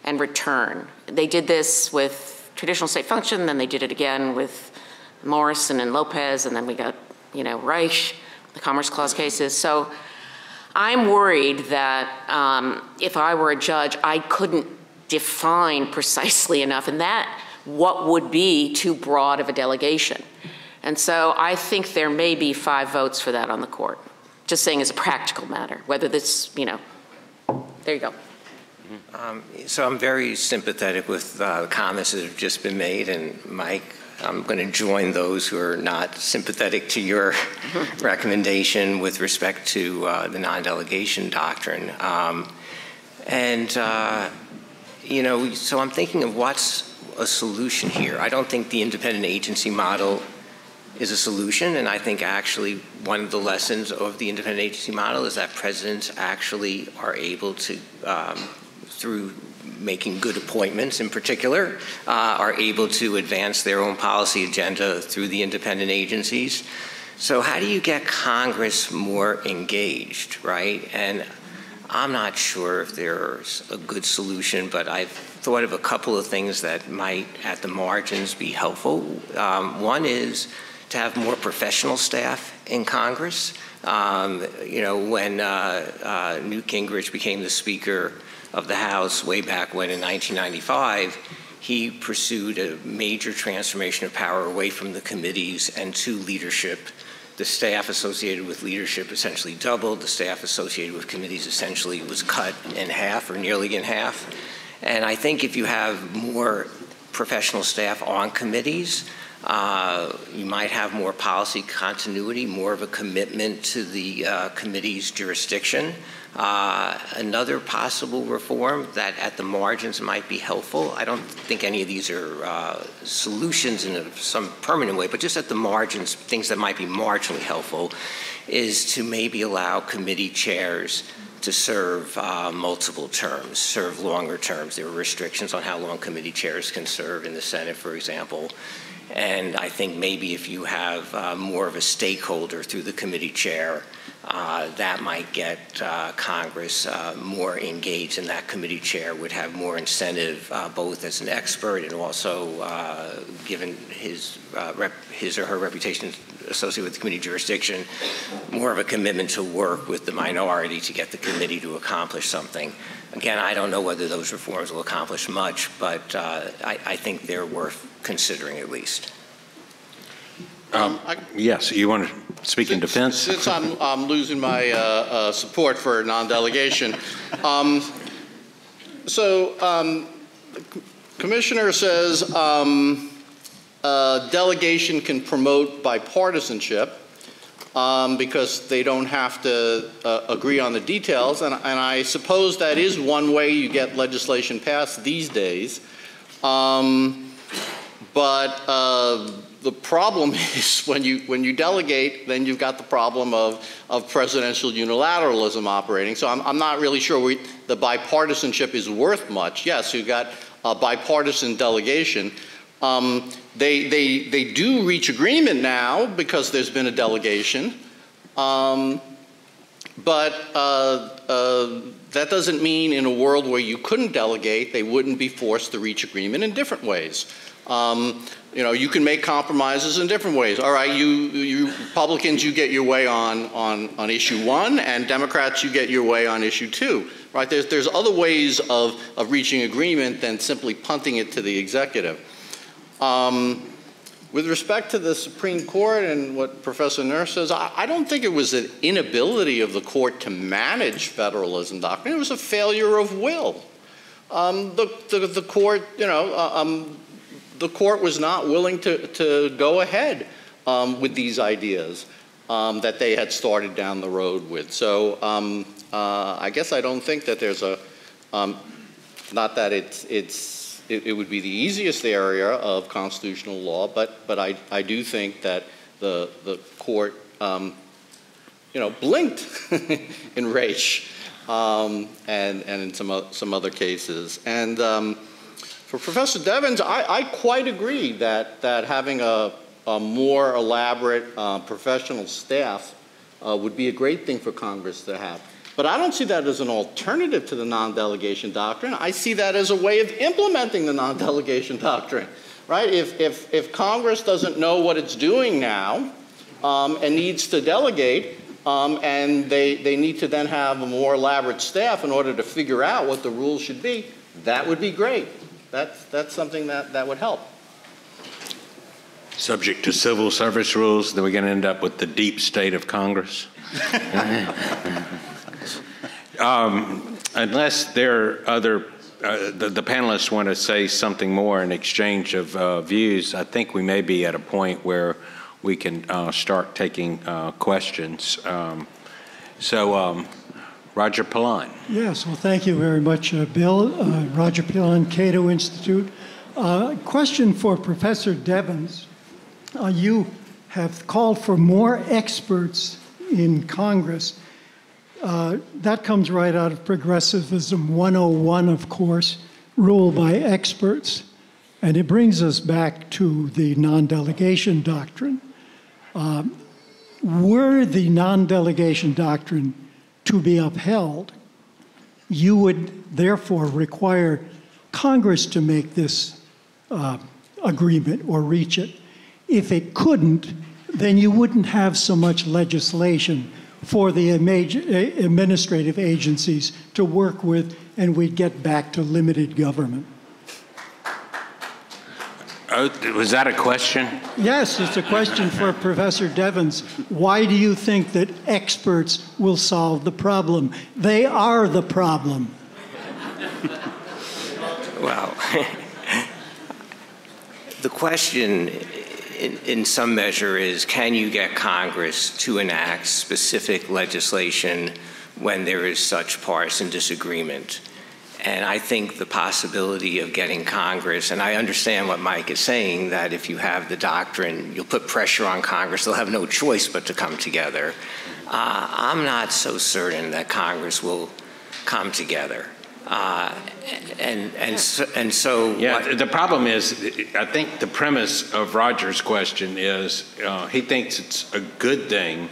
and return. They did this with traditional state function, then they did it again with Morrison and Lopez, and then we got, Reich, the Commerce Clause cases. So I'm worried that if I were a judge, I couldn't define precisely enough, and that what would be too broad of a delegation. And so I think there may be 5 votes for that on the court. Just saying as a practical matter, whether this, there you go. So I'm very sympathetic with the comments that have just been made, and Mike, I'm going to join those who are not sympathetic to your recommendation with respect to the non-delegation doctrine. So I'm thinking of what's a solution here. I don't think the independent agency model is a solution, and I think actually one of the lessons of the independent agency model is that presidents actually are able to, through making good appointments in particular, are able to advance their own policy agenda through the independent agencies. So how do you get Congress more engaged, right? And I'm not sure if there's a good solution, but I've thought of a couple of things that might, at the margins, be helpful. One is to have more professional staff in Congress. When Newt Gingrich became the Speaker of the House way back when in 1995, he pursued a major transformation of power away from the committees and to leadership. The staff associated with leadership essentially doubled. The staff associated with committees essentially was cut in half or nearly in half. And I think if you have more professional staff on committees, you might have more policy continuity, more of a commitment to the committee's jurisdiction. Another possible reform that at the margins might be helpful, I don't think any of these are solutions in some permanent way, but just at the margins, things that might be marginally helpful, is to maybe allow committee chairs to serve multiple terms, serve longer terms. There are restrictions on how long committee chairs can serve in the Senate, for example. And I think maybe if you have more of a stakeholder through the committee chair, that might get Congress more engaged, and that committee chair would have more incentive both as an expert and also given his or her reputation associated with the committee jurisdiction, more of a commitment to work with the minority to get the committee to accomplish something. Again, I don't know whether those reforms will accomplish much, but I think they're worth considering at least. Yes, you want to speak in defense? Since I'm losing my support for non-delegation. The commissioner says delegation can promote bipartisanship because they don't have to agree on the details, and I suppose that is one way you get legislation passed these days. The problem is when you delegate, then you've got the problem of presidential unilateralism operating. So I'm not really sure the bipartisanship is worth much. Yes, you've got a bipartisan delegation. They do reach agreement now because there's been a delegation. That doesn't mean in a world where you couldn't delegate, they wouldn't be forced to reach agreement in different ways. You know, you can make compromises in different ways. All right, you Republicans, you get your way on issue one, and Democrats, you get your way on issue two. Right? There's other ways of reaching agreement than simply punting it to the executive. With respect to the Supreme Court and what Professor Nourse says, I don't think it was an inability of the court to manage federalism doctrine. It was a failure of will. The court, you know, the court was not willing to go ahead with these ideas that they had started down the road with. So I guess I don't think that there's a, not that it would be the easiest area of constitutional law, but I do think that the court, you know, blinked in Raich and in some other cases. And for Professor Devins, I quite agree that having a more elaborate professional staff would be a great thing for Congress to have. But I don't see that as an alternative to the non-delegation doctrine. I see that as a way of implementing the non-delegation doctrine, right? If Congress doesn't know what it's doing now and needs to delegate, and they need to then have a more elaborate staff in order to figure out what the rules should be, that would be great. That's something that would help. Subject to civil service rules, then we're going to end up with the deep state of Congress. Unless there are other, the panelists want to say something more in exchange of views, I think we may be at a point where we can start taking questions. Roger Pilon. Yes, well, thank you very much, Bill. Roger Pilon, Cato Institute. Question for Professor Devins. You have called for more experts in Congress. That comes right out of Progressivism 101, of course, rule by experts. And it brings us back to the non-delegation doctrine. Were the non-delegation doctrine to be upheld, you would therefore require Congress to make this agreement or reach it. If it couldn't, then you wouldn't have so much legislation for the administrative agencies to work with, and we'd get back to limited government. Was that a question? Yes, it's a question for Professor Devins. Why do you think that experts will solve the problem? They are the problem. Well, the question in some measure is, can you get Congress to enact specific legislation when there is such partisan disagreement? And I think the possibility of getting Congress, and I understand what Mike is saying, that if you have the doctrine, you'll put pressure on Congress, they'll have no choice but to come together. I'm not so certain that Congress will come together. The problem is, I think the premise of Roger's question is he thinks it's a good thing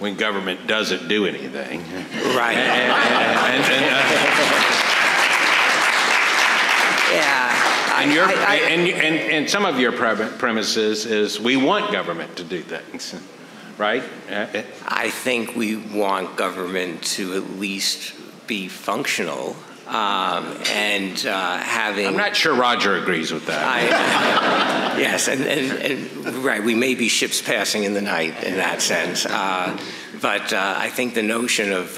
when government doesn't do anything. Right. And some of your premises is we want government to do things, right? I think we want government to at least be functional. Having... I'm not sure Roger agrees with that. Yes, and right, we may be ships passing in the night in that sense. But I think the notion of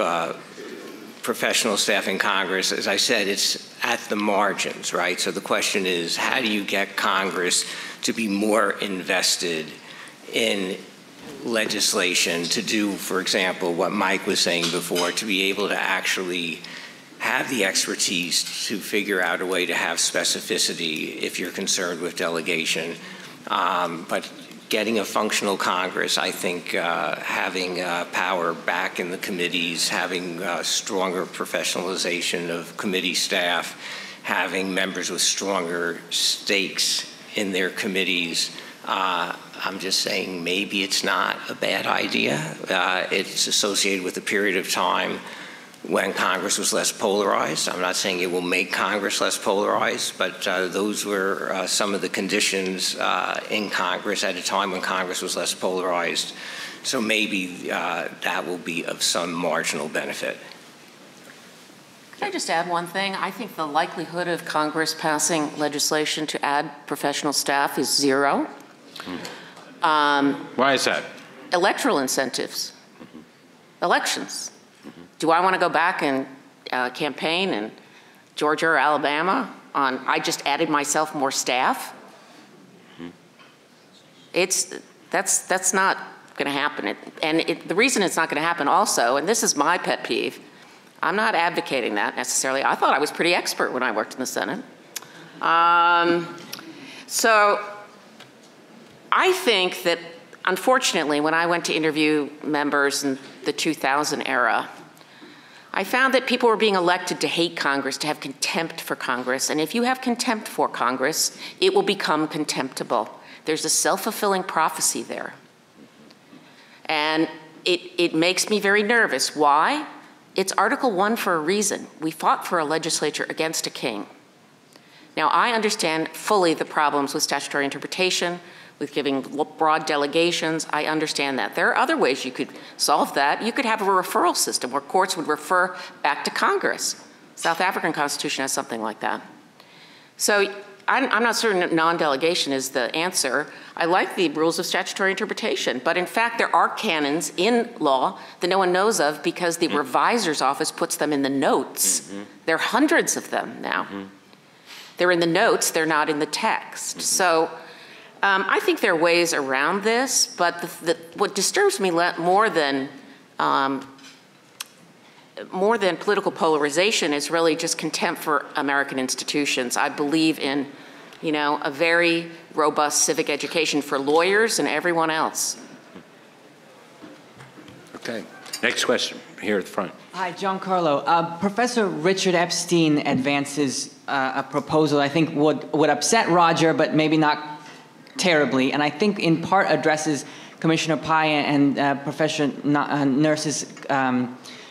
professional staff in Congress, as I said, it's at the margins, right? So the question is, how do you get Congress to be more invested in legislation to do, for example, what Mike was saying before, to be able to actually have the expertise to figure out a way to have specificity if you're concerned with delegation. But getting a functional Congress, I think having power back in the committees, having stronger professionalization of committee staff, having members with stronger stakes in their committees, I'm just saying maybe it's not a bad idea. It's associated with a period of time when Congress was less polarized. I'm not saying it will make Congress less polarized, but those were some of the conditions in Congress at a time when Congress was less polarized. So maybe that will be of some marginal benefit. Can I just add one thing? I think the likelihood of Congress passing legislation to add professional staff is zero. Mm. Why is that? Electoral incentives, elections. Do I want to go back and campaign in Georgia or Alabama on, I just added myself more staff? Mm-hmm. That's not going to happen. The reason it's not going to happen also, and this is my pet peeve, I'm not advocating that necessarily. I thought I was pretty expert when I worked in the Senate. So I think that, unfortunately, when I went to interview members in the 2000 era, I found that people were being elected to hate Congress, to have contempt for Congress. And if you have contempt for Congress, it will become contemptible. There's a self-fulfilling prophecy there. And it makes me very nervous. Why? It's Article 1 for a reason. We fought for a legislature against a king. Now, I understand fully the problems with statutory interpretation, with giving broad delegations. I understand that. There are other ways you could solve that. You could have a referral system where courts would refer back to Congress. South African Constitution has something like that. So I'm not certain that non-delegation is the answer. I like the rules of statutory interpretation, but in fact there are canons in law that no one knows of because the revisor's office puts them in the notes. Mm-hmm. There are hundreds of them now. Mm-hmm. They're in the notes, they're not in the text. Mm-hmm. So. I think there are ways around this, but what disturbs me more than political polarization is really just contempt for American institutions. I believe in, a very robust civic education for lawyers and everyone else. Okay. Next question, here at the front. Hi, Giancarlo. Professor Richard Epstein advances a proposal I think would upset Roger, but maybe not terribly, and I think in part addresses Commissioner Pai and Professor Nurse's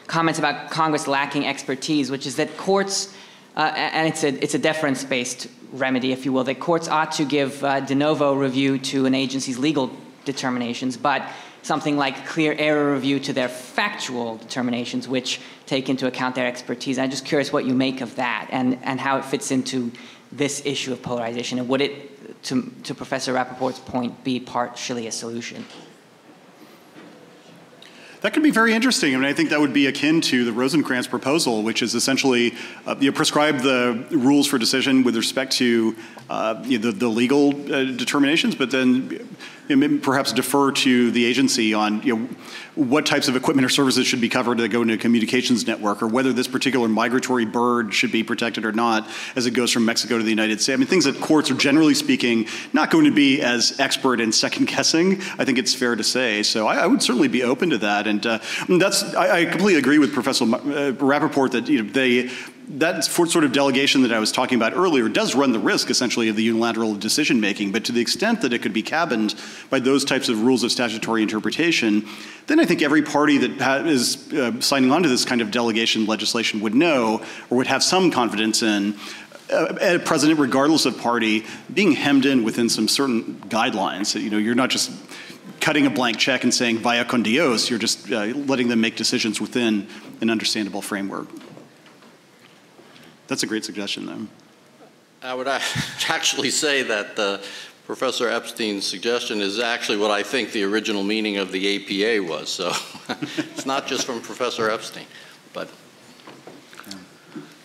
comments about Congress lacking expertise, which is that courts, and it's a deference-based remedy, if you will, that courts ought to give de novo review to an agency's legal determinations, but something like clear error review to their factual determinations, which take into account their expertise. I'm just curious what you make of that and how it fits into this issue of polarization, and would it, to Professor Rappaport's point, be partially a solution? That could be very interesting. I mean, I think that would be akin to the Rosencrantz proposal, which is essentially prescribe the rules for decision with respect to the legal determinations, but then perhaps defer to the agency on what types of equipment or services should be covered that go into a communications network, or whether this particular migratory bird should be protected or not as it goes from Mexico to the United States. I mean, things that courts are generally speaking not going to be as expert in second guessing, I think it's fair to say. So I would certainly be open to that. And I completely agree with Professor Rappaport that that sort of delegation that I was talking about earlier does run the risk, essentially, of the unilateral decision-making. But to the extent that it could be cabined by those types of rules of statutory interpretation, then I think every party that is signing on to this kind of delegation legislation would know, or would have some confidence in, a president, regardless of party, being hemmed in within some certain guidelines. You're not just cutting a blank check and saying, vaya con Dios. You're just letting them make decisions within an understandable framework. That's a great suggestion, though. I would actually say that Professor Epstein's suggestion is actually what I think the original meaning of the APA was. So it's not just from Professor Epstein, but.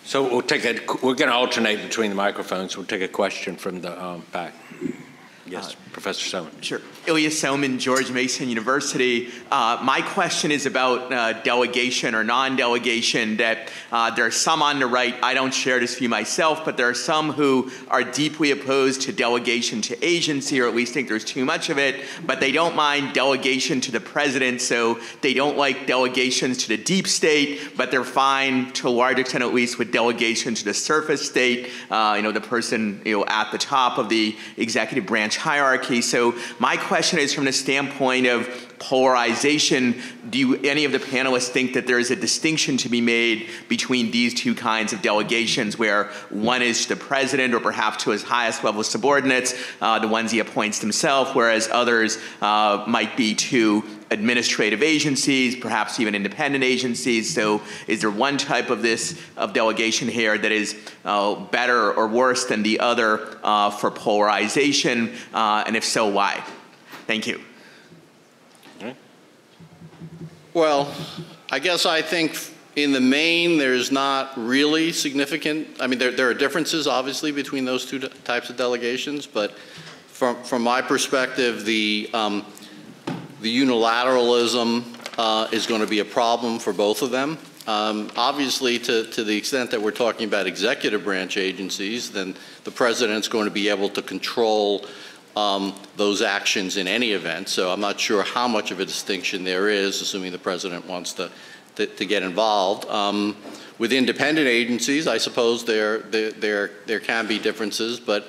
So we'll take a, we're going to alternate between the microphones. We'll take a question from the back. Yes, Professor Selman. Sure. Ilya Selman, George Mason University. My question is about delegation or non-delegation, that there are some on the right, I don't share this view myself, but there are some who are deeply opposed to delegation to agency, or at least think there's too much of it, but they don't mind delegation to the president, so they don't like delegations to the deep state, but they're fine, to a large extent at least, with delegation to the surface state, you know, the person at the top of the executive branch hierarchy. So my question is, from the standpoint of polarization, do you, any of the panelists think that there is a distinction to be made between these two kinds of delegations, where one is the president or perhaps to his highest level subordinates, the ones he appoints himself, whereas others might be to administrative agencies, perhaps even independent agencies? So is there one type of this, of delegation here, that is better or worse than the other for polarization? And if so, why? Thank you. Well, I guess I think in the main there's not really significant, I mean there are differences obviously between those two types of delegations, but from my perspective the unilateralism is going to be a problem for both of them. Obviously, to the extent that we're talking about executive branch agencies, then the president's going to be able to control those actions in any event. So I'm not sure how much of a distinction there is, assuming the president wants to get involved. With independent agencies, I suppose there can be differences, but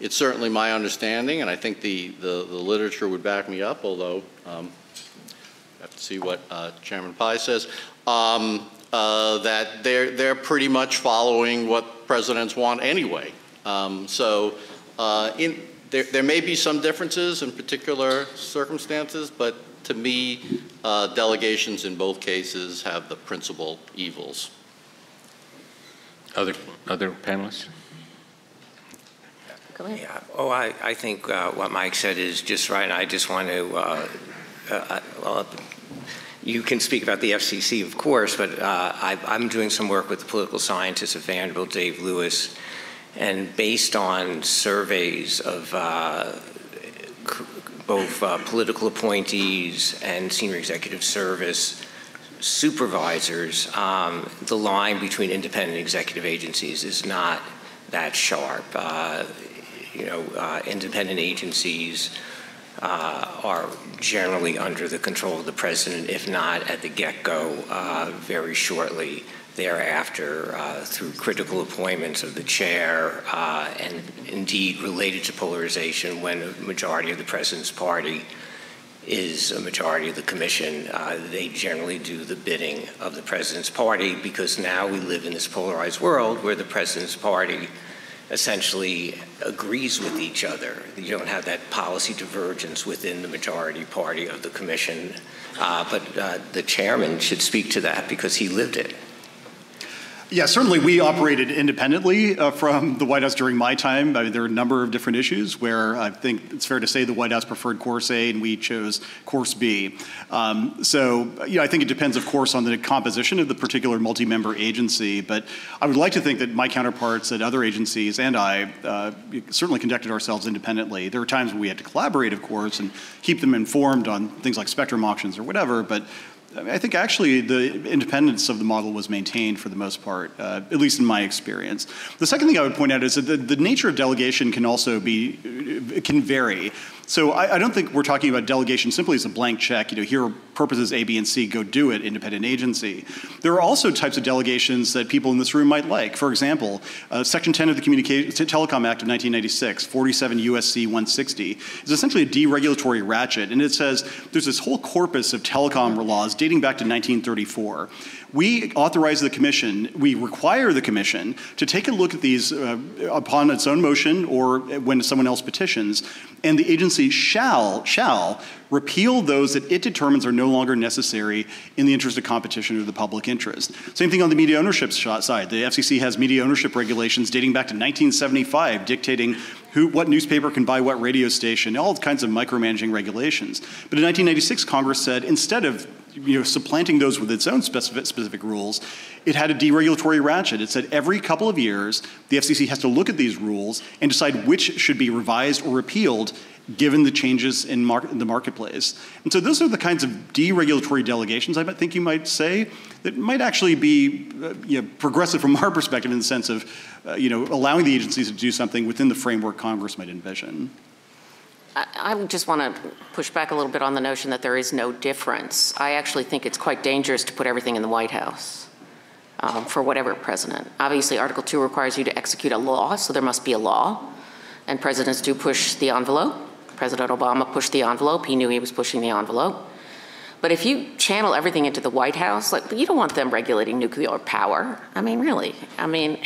it's certainly my understanding, and I think the literature would back me up, although I have to see what Chairman Pai says, that they're pretty much following what presidents want anyway. So there may be some differences in particular circumstances, but to me, delegations in both cases have the principal evils. Other panelists? Yeah. Oh, I think what Mike said is just right. And I just want to, well, you can speak about the FCC, of course, but I'm doing some work with the political scientist at Vanderbilt, Dave Lewis, and based on surveys of both political appointees and senior executive service supervisors, the line between independent executive agencies is not that sharp. Independent agencies are generally under the control of the president, if not at the get-go, very shortly thereafter, through critical appointments of the chair, and indeed related to polarization, when a majority of the president's party is a majority of the commission, they generally do the bidding of the president's party, because now we live in this polarized world where the president's party essentially agrees with each other. You don't have that policy divergence within the majority party of the commission, but the chairman should speak to that because he lived it. Yeah, certainly we operated independently from the White House during my time. I mean, there are a number of different issues where I think it's fair to say the White House preferred course A and we chose course B. So I think it depends, of course, on the composition of the particular multi-member agency. But I would like to think that my counterparts at other agencies and I certainly conducted ourselves independently. There were times when we had to collaborate, of course, and keep them informed on things like spectrum auctions or whatever. But I think actually the independence of the model was maintained for the most part, at least in my experience. The second thing I would point out is that the nature of delegation can also be, can vary. So I don't think we're talking about delegation simply as a blank check, here are purposes A, B, and C, go do it, independent agency. There are also types of delegations that people in this room might like. For example, Section 10 of the Telecom Act of 1996, 47 U.S.C. 160, is essentially a deregulatory ratchet, and it says there's this whole corpus of telecom laws dating back to 1934. We authorize the commission, we require the commission to take a look at these upon its own motion or when someone else petitions, and the agency shall repeal those that it determines are no longer necessary in the interest of competition or the public interest. Same thing on the media ownership side. The FCC has media ownership regulations dating back to 1975 dictating what newspaper can buy what radio station, all kinds of micromanaging regulations. But in 1996, Congress said instead of supplanting those with its own specific rules, it had a deregulatory ratchet. It said every couple of years, the FCC has to look at these rules and decide which should be revised or repealed given the changes in the marketplace. And so those are the kinds of deregulatory delegations, I think you might say, that might actually be progressive from our perspective in the sense of allowing the agencies to do something within the framework Congress might envision. I just want to push back a little bit on the notion that there is no difference. I actually think it's quite dangerous to put everything in the White House for whatever president. Obviously, Article 2 requires you to execute a law, so there must be a law. And presidents do push the envelope. President Obama pushed the envelope. He knew he was pushing the envelope. But if you channel everything into the White House, like, you don't want them regulating nuclear power. I mean, really. I mean,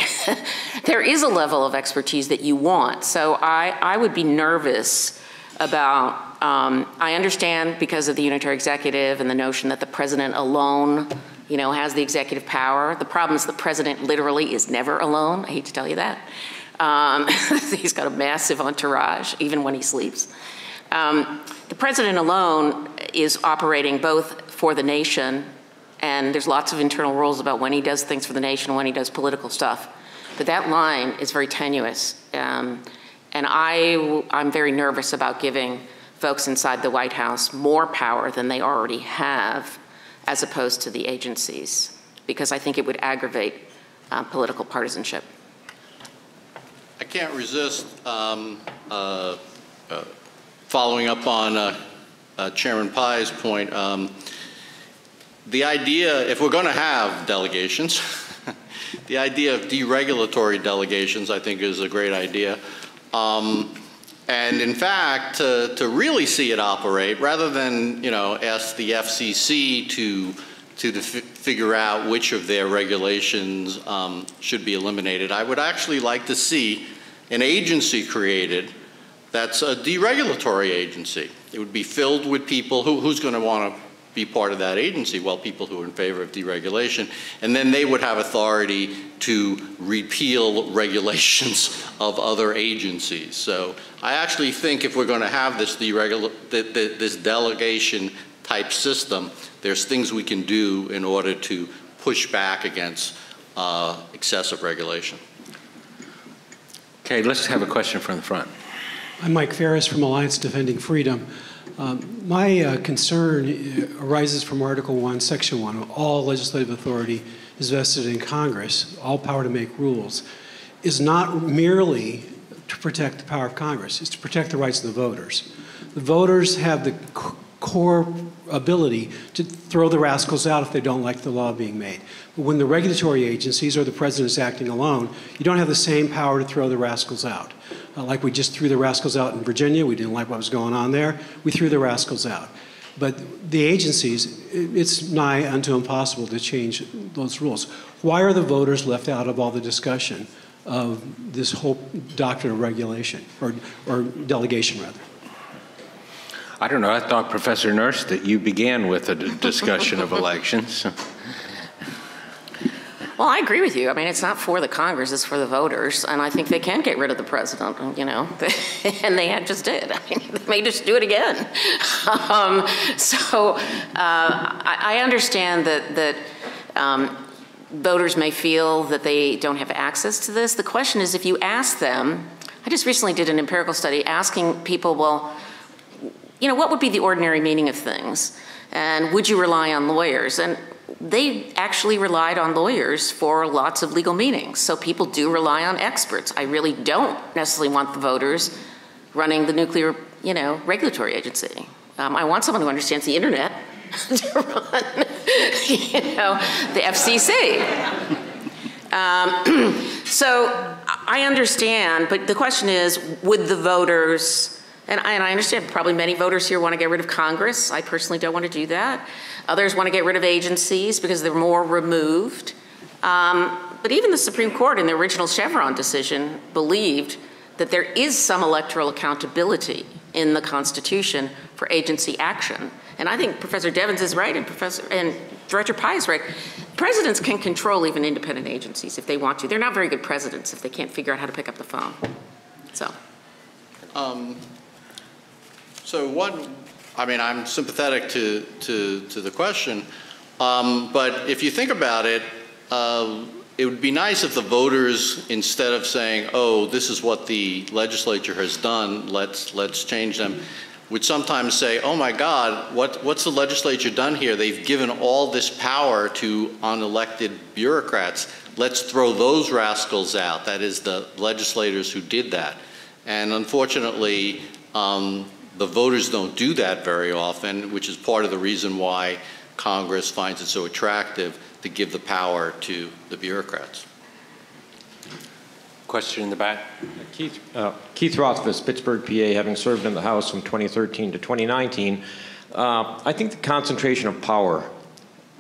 there is a level of expertise that you want. So I would be nervous about, I understand because of the unitary executive and the notion that the president alone, has the executive power. The problem is the president literally is never alone. I hate to tell you that. He's got a massive entourage, even when he sleeps. The president alone is operating both for the nation, and there's lots of internal rules about when he does things for the nation, when he does political stuff. But that line is very tenuous. And I'm very nervous about giving folks inside the White House more power than they already have as opposed to the agencies, because I think it would aggravate political partisanship. I can't resist following up on Chairman Pai's point. The idea, if we're going to have delegations, the idea of deregulatory delegations I think is a great idea. And in fact, to really see it operate, rather than ask the FCC to figure out which of their regulations should be eliminated, I would actually like to see an agency created that's a deregulatory agency. It would be filled with people who's going to want to be part of that agency? Well, people who are in favor of deregulation. And then they would have authority to repeal regulations of other agencies. So I actually think if we're going to have this this delegation type system, there's things we can do in order to push back against excessive regulation. Okay, let's have a question from the front. I'm Mike Ferris from Alliance Defending Freedom. My concern arises from Article I, Section 1. All legislative authority is vested in Congress. All power to make rules is not merely to protect the power of Congress. It's to protect the rights of the voters. The voters have the core ability to throw the rascals out if they don't like the law being made. But when the regulatory agencies or the president is acting alone, you don't have the same power to throw the rascals out. Like we just threw the rascals out in Virginia. We didn't like what was going on there. We threw the rascals out. But the agencies, it's nigh unto impossible to change those rules. Why are the voters left out of all the discussion of this whole doctrine of regulation, or delegation, rather? I don't know. I thought, Professor Nourse, that you began with a discussion of elections. Well, I agree with you. I mean, it's not for the Congress, it's for the voters. And I think they can get rid of the president, and they just did. I mean, they may just do it again. I understand that voters may feel that they don't have access to this. The question is, if you ask them, I just recently did an empirical study asking people, well, what would be the ordinary meaning of things? And would you rely on lawyers? And they actually relied on lawyers for lots of legal meetings. So people do rely on experts. I really don't necessarily want the voters running the nuclear, regulatory agency. I want someone who understands the internet to run, the FCC. So I understand, but the question is, would the voters, and I understand probably many voters here want to get rid of Congress. I personally don't want to do that. Others want to get rid of agencies because they're more removed. But even the Supreme Court in the original Chevron decision believed that there is some electoral accountability in the Constitution for agency action. And I think Professor Devins is right, and Director Pai is right. Presidents can control even independent agencies if they want to. They're not very good presidents if they can't figure out how to pick up the phone. So. So one, I mean, I'm sympathetic to the question, but if you think about it, it would be nice if the voters, instead of saying, oh, this is what the legislature has done, let's change them, would sometimes say, oh my God, what's the legislature done here? They've given all this power to unelected bureaucrats. Let's throw those rascals out. That is the legislators who did that. And unfortunately, the voters don't do that very often, which is part of the reason why Congress finds it so attractive to give the power to the bureaucrats. Question in the back. Keith Rothfuss, Pittsburgh, PA, having served in the House from 2013 to 2019, I think the concentration of power,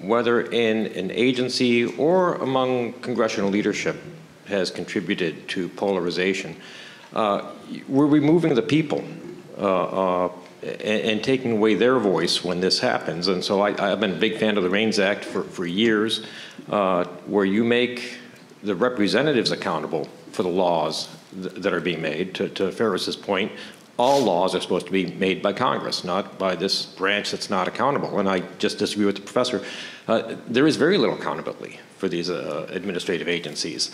whether in an agency or among congressional leadership, has contributed to polarization. We're removing the people and taking away their voice when this happens. And so I've been a big fan of the REINS Act for years, where you make the representatives accountable for the laws that are being made. To Ferris's point, all laws are supposed to be made by Congress, not by this branch that's not accountable. And I just disagree with the professor. There is very little accountability for these administrative agencies.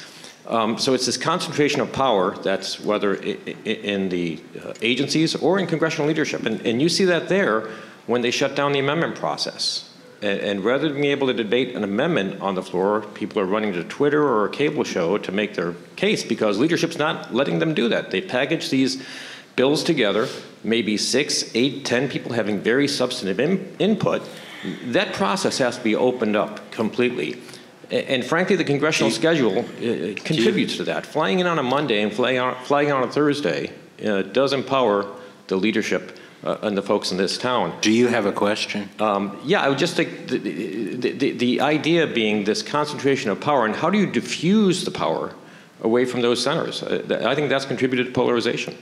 So it's this concentration of power that's whether in the agencies or in congressional leadership. And you see that there when they shut down the amendment process. And rather than being able to debate an amendment on the floor, people are running to Twitter or a cable show to make their case because leadership's not letting them do that. They package these bills together, maybe 6, 8, 10 people having very substantive input. That process has to be opened up completely. And frankly, the congressional schedule contributes to that. Flying in on a Monday and flying out on a Thursday does empower the leadership and the folks in this town. Do you have a question? Yeah, I would just think the idea being this concentration of power, and how do you diffuse the power away from those centers? I think that's contributed to polarization.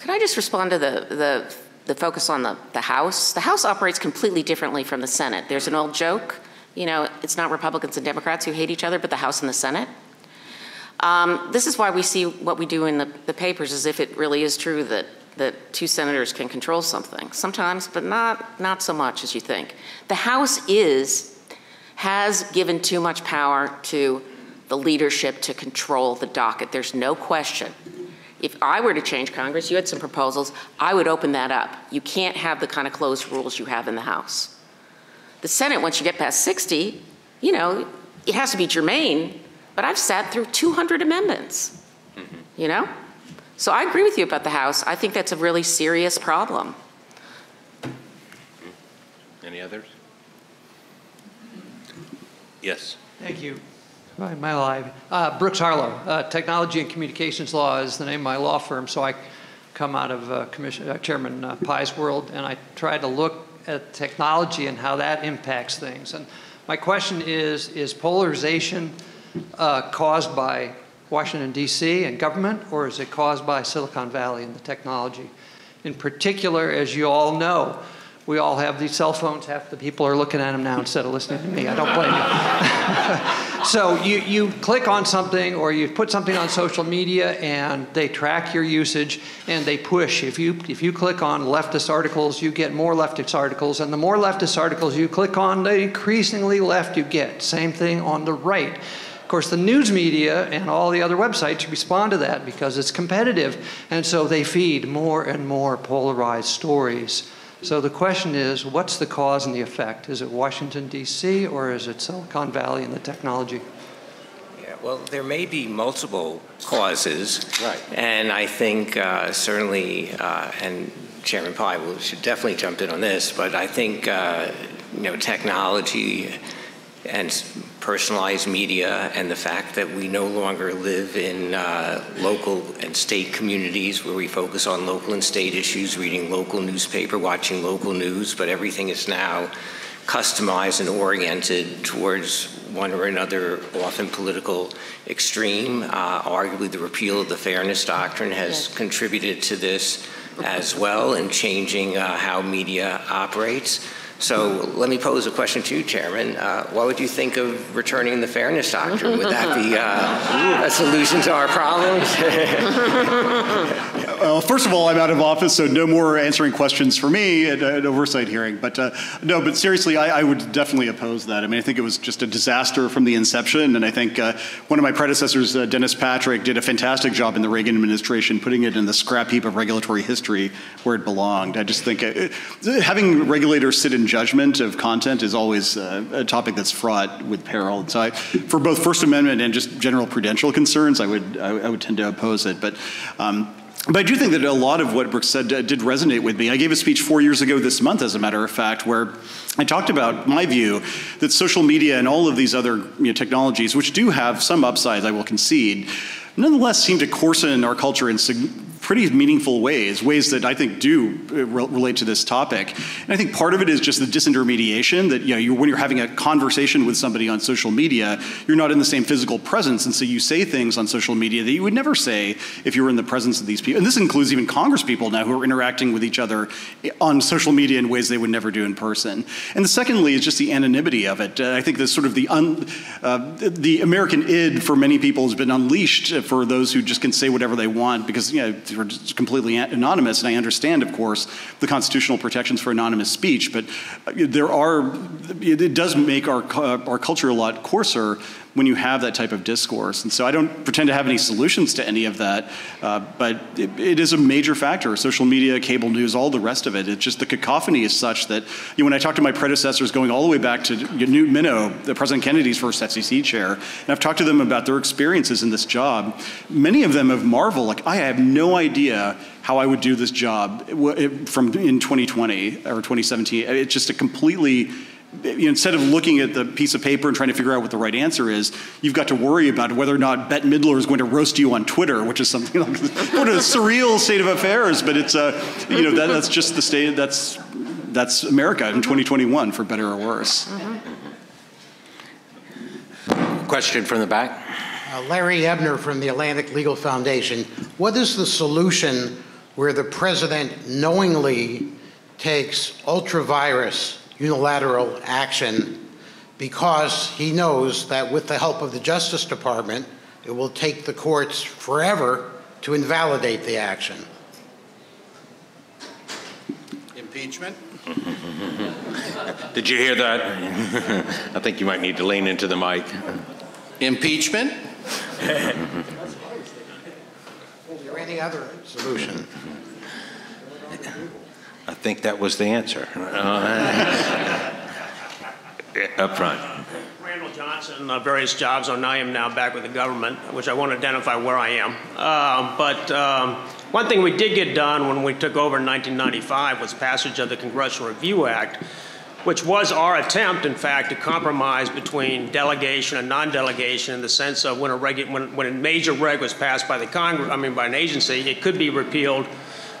Could I just respond to the focus on the House? The House operates completely differently from the Senate. There's an old joke. You know, it's not Republicans and Democrats who hate each other, but the House and the Senate. This is why we see what we do in the papers as if it really is true that two senators can control something. Sometimes, but not so much as you think. The House has given too much power to the leadership to control the docket. There's no question. If I were to change Congress, you had some proposals, I would open that up. You can't have the kind of closed rules you have in the House. The Senate, once you get past 60, you know, it has to be germane, but I've sat through 200 amendments, you know? So I agree with you about the House. I think that's a really serious problem. Any others? Yes. Thank you. Hi, am I live? Brooks Harlow, Technology and Communications Law is the name of my law firm, so I come out of Chairman Pai's world, and I try to look at technology and how that impacts things. And my question is polarization caused by Washington, D.C. and government, or is it caused by Silicon Valley and the technology? In particular, as you all know, we all have these cell phones. Half the people are looking at them now instead of listening to me. I don't blame you. So you click on something or you put something on social media and they track your usage and they push. If you click on leftist articles, you get more leftist articles. And the more leftist articles you click on, the increasingly left you get. Same thing on the right. Of course, the news media and all the other websites respond to that because it's competitive. And so they feed more and more polarized stories. So the question is, what's the cause and the effect? Is it Washington, D.C., or is it Silicon Valley and the technology? Yeah, well, there may be multiple causes. Right. And I think certainly, and Chairman Pai should definitely jump in on this, but I think you know, technology and personalized media and the fact that we no longer live in local and state communities where we focus on local and state issues, reading local newspaper, watching local news, but everything is now customized and oriented towards one or another, often political extreme. Arguably the repeal of the Fairness Doctrine has contributed to this. as well in changing how media operates. So let me pose a question to you, Chairman. What would you think of returning the Fairness Doctrine? Would that be a solution to our problems? First of all, I'm out of office, so no more answering questions for me at an oversight hearing. But no, but seriously, I would definitely oppose that. I mean, I think it was just a disaster from the inception. And I think one of my predecessors, Dennis Patrick, did a fantastic job in the Reagan administration, putting it in the scrap heap of regulatory history where it belonged. I just think having regulators sit in judgment of content is always a topic that's fraught with peril. And so I, for both First Amendment and just general prudential concerns, I would tend to oppose it. But I do think that a lot of what Brooks said did resonate with me. I gave a speech 4 years ago this month, as a matter of fact, where I talked about my view that social media and all of these other technologies, which do have some upsides, I will concede, nonetheless seem to coarsen our culture in pretty meaningful ways that I think do relate to this topic. And I think part of it is just the disintermediation that when you're having a conversation with somebody on social media, you're not in the same physical presence, and so you say things on social media that you would never say if you were in the presence of these people. And this includes even Congress people now who are interacting with each other on social media in ways they would never do in person. And the secondly is just the anonymity of it. I think the American id for many people has been unleashed for those who just can say whatever they want because we're just completely anonymous, and I understand, of course, the constitutional protections for anonymous speech, but it does make our culture a lot coarser when you have that type of discourse. And so I don't pretend to have any solutions to any of that, but it is a major factor. Social media, cable news, all the rest of it. It's just the cacophony is such that when I talk to my predecessors going all the way back to Newt Minow, President Kennedy's first FCC chair, and I've talked to them about their experiences in this job, many of them have marveled, like, I have no idea how I would do this job from in 2020 or 2017. It's just a completely, instead of looking at the piece of paper and trying to figure out what the right answer is, you've got to worry about whether or not Bette Midler is going to roast you on Twitter, which is something like what a surreal state of affairs. But it's that's just the state. That's America in 2021, for better or worse. Question from the back. Larry Ebner from the Atlantic Legal Foundation. What is the solution where the president knowingly takes ultra-virus unilateral action because he knows that with the help of the Justice Department, it will take the courts forever to invalidate the action? Impeachment? Did you hear that? I think you might need to lean into the mic. Impeachment? Is there any other solution? I think that was the answer. Up front. Randall Johnson, various jobs, and I am now back with the government, which I won't identify where I am. One thing we did get done when we took over in 1995 was passage of the Congressional Review Act, which was our attempt, in fact, to compromise between delegation and non-delegation in the sense of when a major reg was passed by the Congress, by an agency, it could be repealed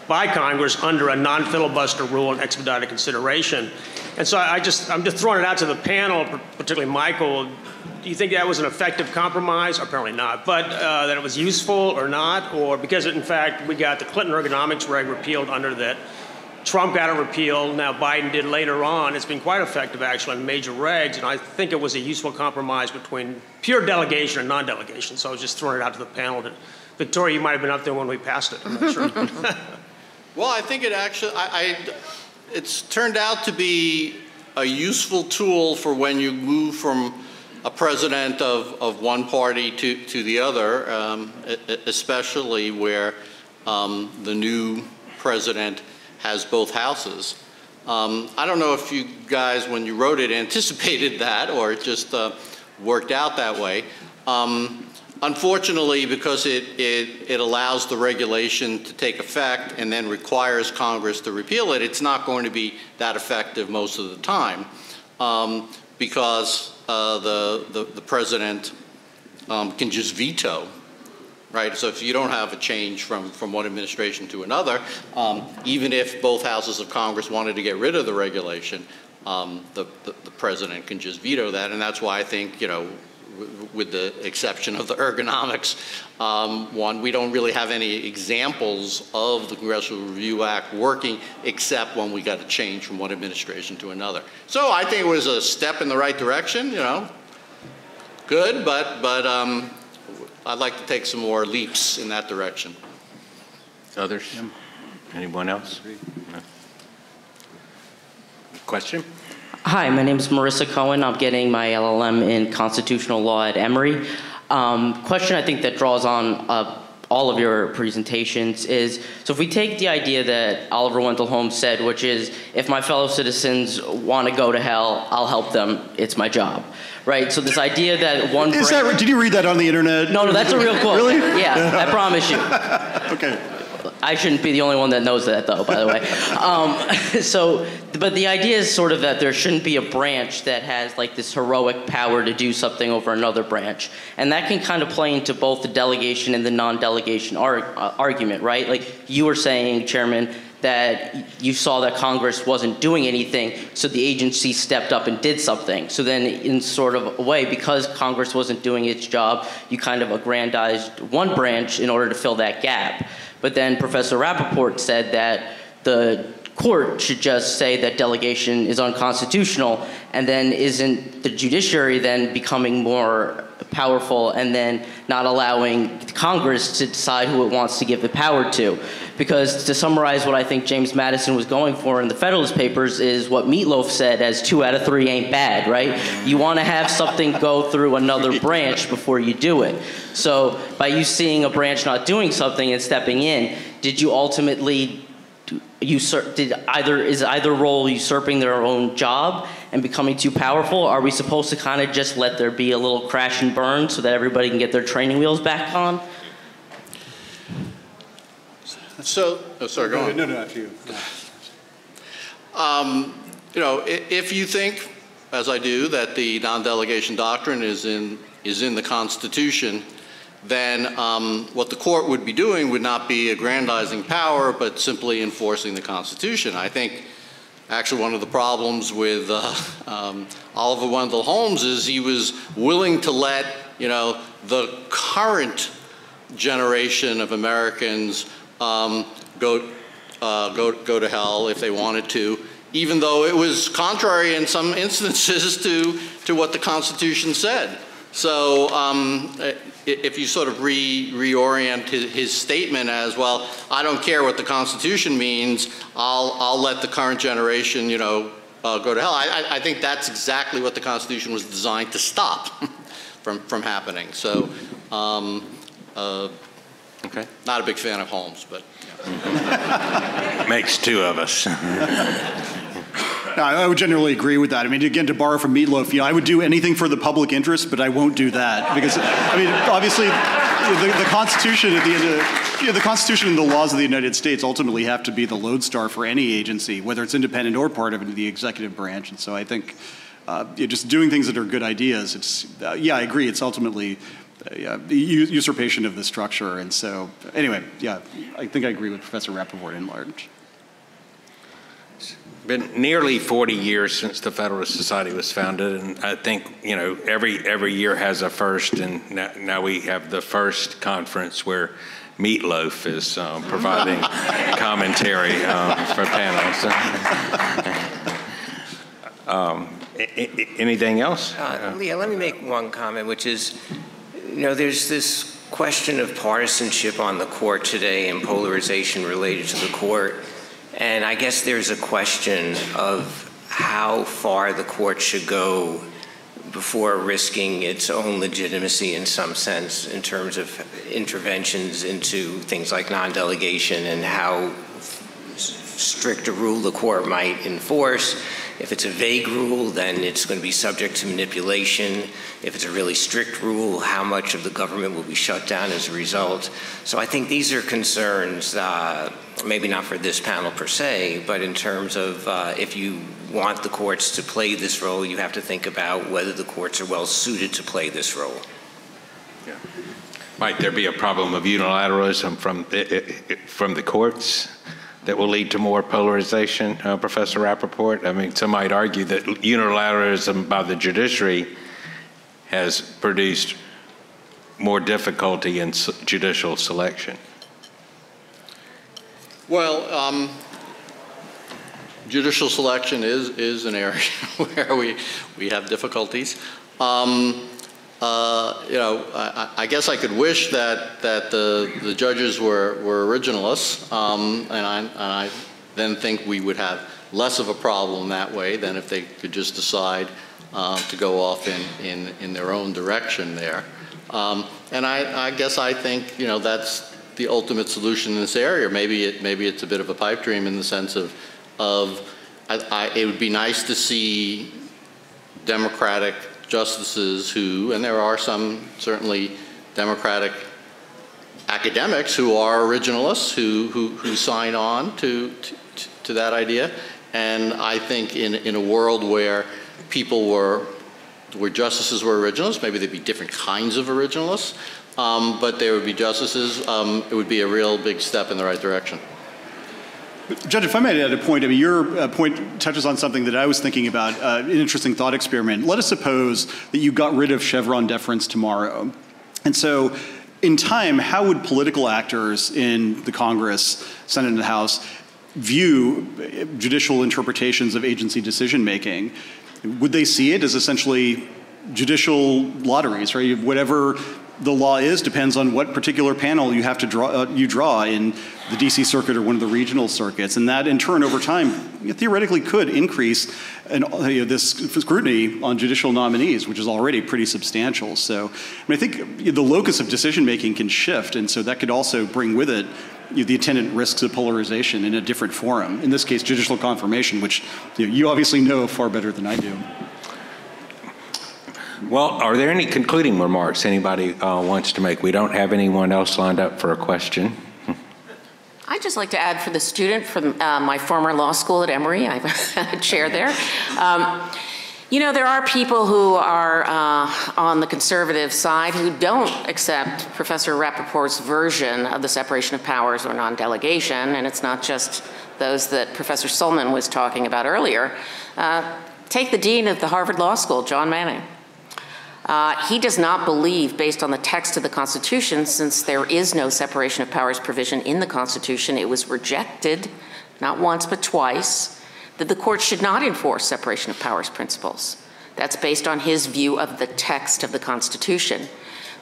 by Congress under a non-filibuster rule and expedited consideration. And so I'm just throwing it out to the panel, particularly Michael. Do you think that was an effective compromise? Apparently not, but that it was useful or not, or because in fact we got the Clinton ergonomics reg repealed under that. Trump got it repealed, now Biden did later on. It's been quite effective actually on major regs, and I think it was a useful compromise between pure delegation and non-delegation. So I was just throwing it out to the panel. Victoria, you might have been up there when we passed it, I'm not sure. Well, I think it actually, it's turned out to be a useful tool for when you move from a president of one party to the other, especially where the new president has both houses. I don't know if you guys, when you wrote it, anticipated that or it just worked out that way. Unfortunately, because it allows the regulation to take effect and then requires Congress to repeal it, it's not going to be that effective most of the time because the president can just veto, right? So if you don't have a change from one administration to another, even if both houses of Congress wanted to get rid of the regulation, the president can just veto that, and that's why I think with the exception of the ergonomics one, we don't really have any examples of the Congressional Review Act working except when we got a change from one administration to another. So I think it was a step in the right direction, you know, good, but I'd like to take some more leaps in that direction. Others? Yeah. Anyone else? No. Question? Hi, my name is Marissa Cohen. I'm getting my LLM in constitutional law at Emory. Question I think that draws on all of your presentations is, so if we take the idea that Oliver Wendell Holmes said, which is, if my fellow citizens want to go to hell, I'll help them, it's my job. Right, so this idea that one is brand, that, did you read that on the internet? No, that's a real quote. Really? Yeah, I promise you. Okay. I shouldn't be the only one that knows that, though, by the way. But the idea is sort of that there shouldn't be a branch that has like this heroic power to do something over another branch. And that can kind of play into both the delegation and the non-delegation argument, right? Like you were saying, Chairman, that you saw that Congress wasn't doing anything, so the agency stepped up and did something. So then in sort of a way, because Congress wasn't doing its job, you kind of aggrandized one branch in order to fill that gap. But then Professor Rappaport said that the court should just say that delegation is unconstitutional, and then isn't the judiciary then becoming more powerful and then not allowing Congress to decide who it wants to give the power to? Because to summarize what I think James Madison was going for in the Federalist Papers is what Meatloaf said as 2 out of 3 ain't bad, right? You want to have something go through another branch before you do it. So by you seeing a branch not doing something and stepping in, did you ultimately is either role usurping their own job and becoming too powerful? Are we supposed to kind of just let there be a little crash and burn so that everybody can get their training wheels back on? So, oh, sorry, go on. No, no, after you. You know, if you think, as I do, that the non-delegation doctrine is in the Constitution, then what the court would be doing would not be aggrandizing power, but simply enforcing the Constitution. I think actually one of the problems with Oliver Wendell Holmes is he was willing to let, you know, the current generation of Americans go to hell if they wanted to, even though it was contrary in some instances to what the Constitution said. So if you sort of reorient his statement as, well, I don't care what the Constitution means, I'll let the current generation, you know, go to hell. I think that's exactly what the Constitution was designed to stop from happening. So, okay. Not a big fan of Holmes, but. Yeah. Makes two of us. No, I would generally agree with that. I mean, again, to borrow from Meatloaf, you know, I would do anything for the public interest, but I won't do that because, I mean, obviously, the Constitution at the end of, you know, the Constitution and the laws of the United States ultimately have to be the lodestar for any agency, whether it's independent or part of the executive branch. And so I think just doing things that are good ideas, it's yeah, I agree. It's ultimately usurpation of the structure. And so, anyway, yeah, I think I agree with Professor Rappaport in large. Been nearly 40 years since the Federalist Society was founded, and I think, you know, every year has a first, and now we have the first conference where Meatloaf is providing commentary for panels. Anything else? Yeah, let me make one comment, which is, you know, there's this question of partisanship on the court today and polarization related to the court. And I guess there's a question of how far the court should go before risking its own legitimacy in some sense in terms of interventions into things like non-delegation and how strict a rule the court might enforce. If it's a vague rule, then it's going to be subject to manipulation. If it's a really strict rule, how much of the government will be shut down as a result? So I think these are concerns, maybe not for this panel per se, but in terms of if you want the courts to play this role, you have to think about whether the courts are well suited to play this role. Yeah. Might there be a problem of unilateralism from the courts that will lead to more polarization, Professor Rappaport? I mean, some might argue that unilateralism by the judiciary has produced more difficulty in judicial selection? Well, judicial selection is an area where we have difficulties. You know, I guess I could wish that the judges were originalists, and I then think we would have less of a problem that way than if they could just decide to go off in their own direction there. And I guess I think, you know, that's the ultimate solution in this area. Maybe it's a bit of a pipe dream in the sense of it would be nice to see Democratic justices who, and there are some certainly Democratic academics who are originalists who sign on to that idea. And I think in a world where people where justices were originalists, maybe there'd be different kinds of originalists, but there would be justices. It would be a real big step in the right direction. Judge, if I might add a point, I mean, your point touches on something that I was thinking about, an interesting thought experiment. Let us suppose that you got rid of Chevron deference tomorrow. And so in time, how would political actors in the Congress, Senate and the House, view judicial interpretations of agency decision-making? Would they see it as essentially judicial lotteries, right? Whatever the law is depends on what particular panel you have to draw, in the DC circuit or one of the regional circuits. And that in turn over time theoretically could increase this scrutiny on judicial nominees, which is already pretty substantial. So I think the locus of decision making can shift. And so that could also bring with it the attendant risks of polarization in a different forum. In this case, judicial confirmation, which you obviously know far better than I do. Well, are there any concluding remarks anybody wants to make? We don't have anyone else lined up for a question. I'd just like to add, for the student from my former law school at Emory, I'm a chair there. You know, there are people who are on the conservative side who don't accept Professor Rappaport's version of the separation of powers or non-delegation, and it's not just those that Professor Solman was talking about earlier. Take the dean of the Harvard Law School, John Manning. He does not believe, based on the text of the Constitution, since there is no separation of powers provision in the Constitution, it was rejected, not once but twice, that the court should not enforce separation of powers principles. That's based on his view of the text of the Constitution,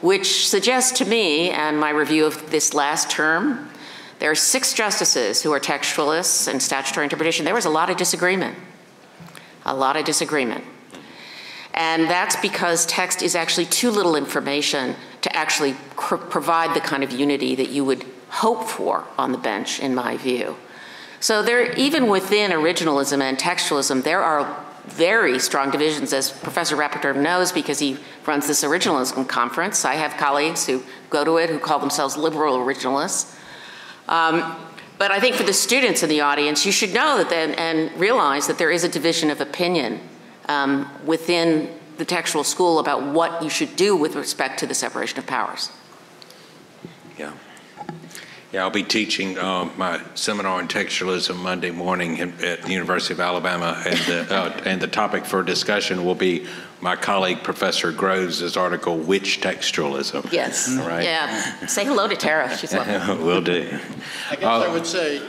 which suggests to me, and my review of this last term, there are 6 justices who are textualists and statutory interpretation. There was a lot of disagreement, And that's because text is actually too little information to actually provide the kind of unity that you would hope for on the bench, in my view. So there, even within originalism and textualism, there are very strong divisions, as Professor Rappaport knows, because he runs this originalism conference. I have colleagues who go to it who call themselves liberal originalists. But I think for the students in the audience, you should know that and realize that there is a division of opinion within the textual school about what you should do with respect to the separation of powers. Yeah. Yeah, I'll be teaching my seminar on textualism Monday morning at the University of Alabama, and the topic for discussion will be my colleague Professor Groves' article, "Which Textualism?" Yes. All right. Yeah. Say hello to Tara. She's welcome. Will do. I guess I would say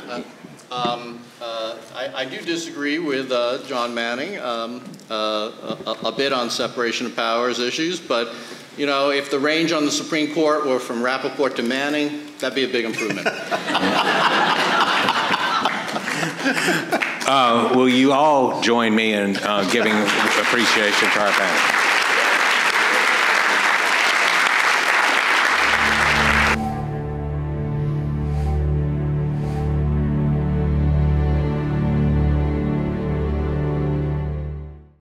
I do disagree with John Manning a bit on separation of powers issues, but you know, if the range on the Supreme Court were from Rappaport to Manning, that'd be a big improvement. Will you all join me in giving appreciation to our panel?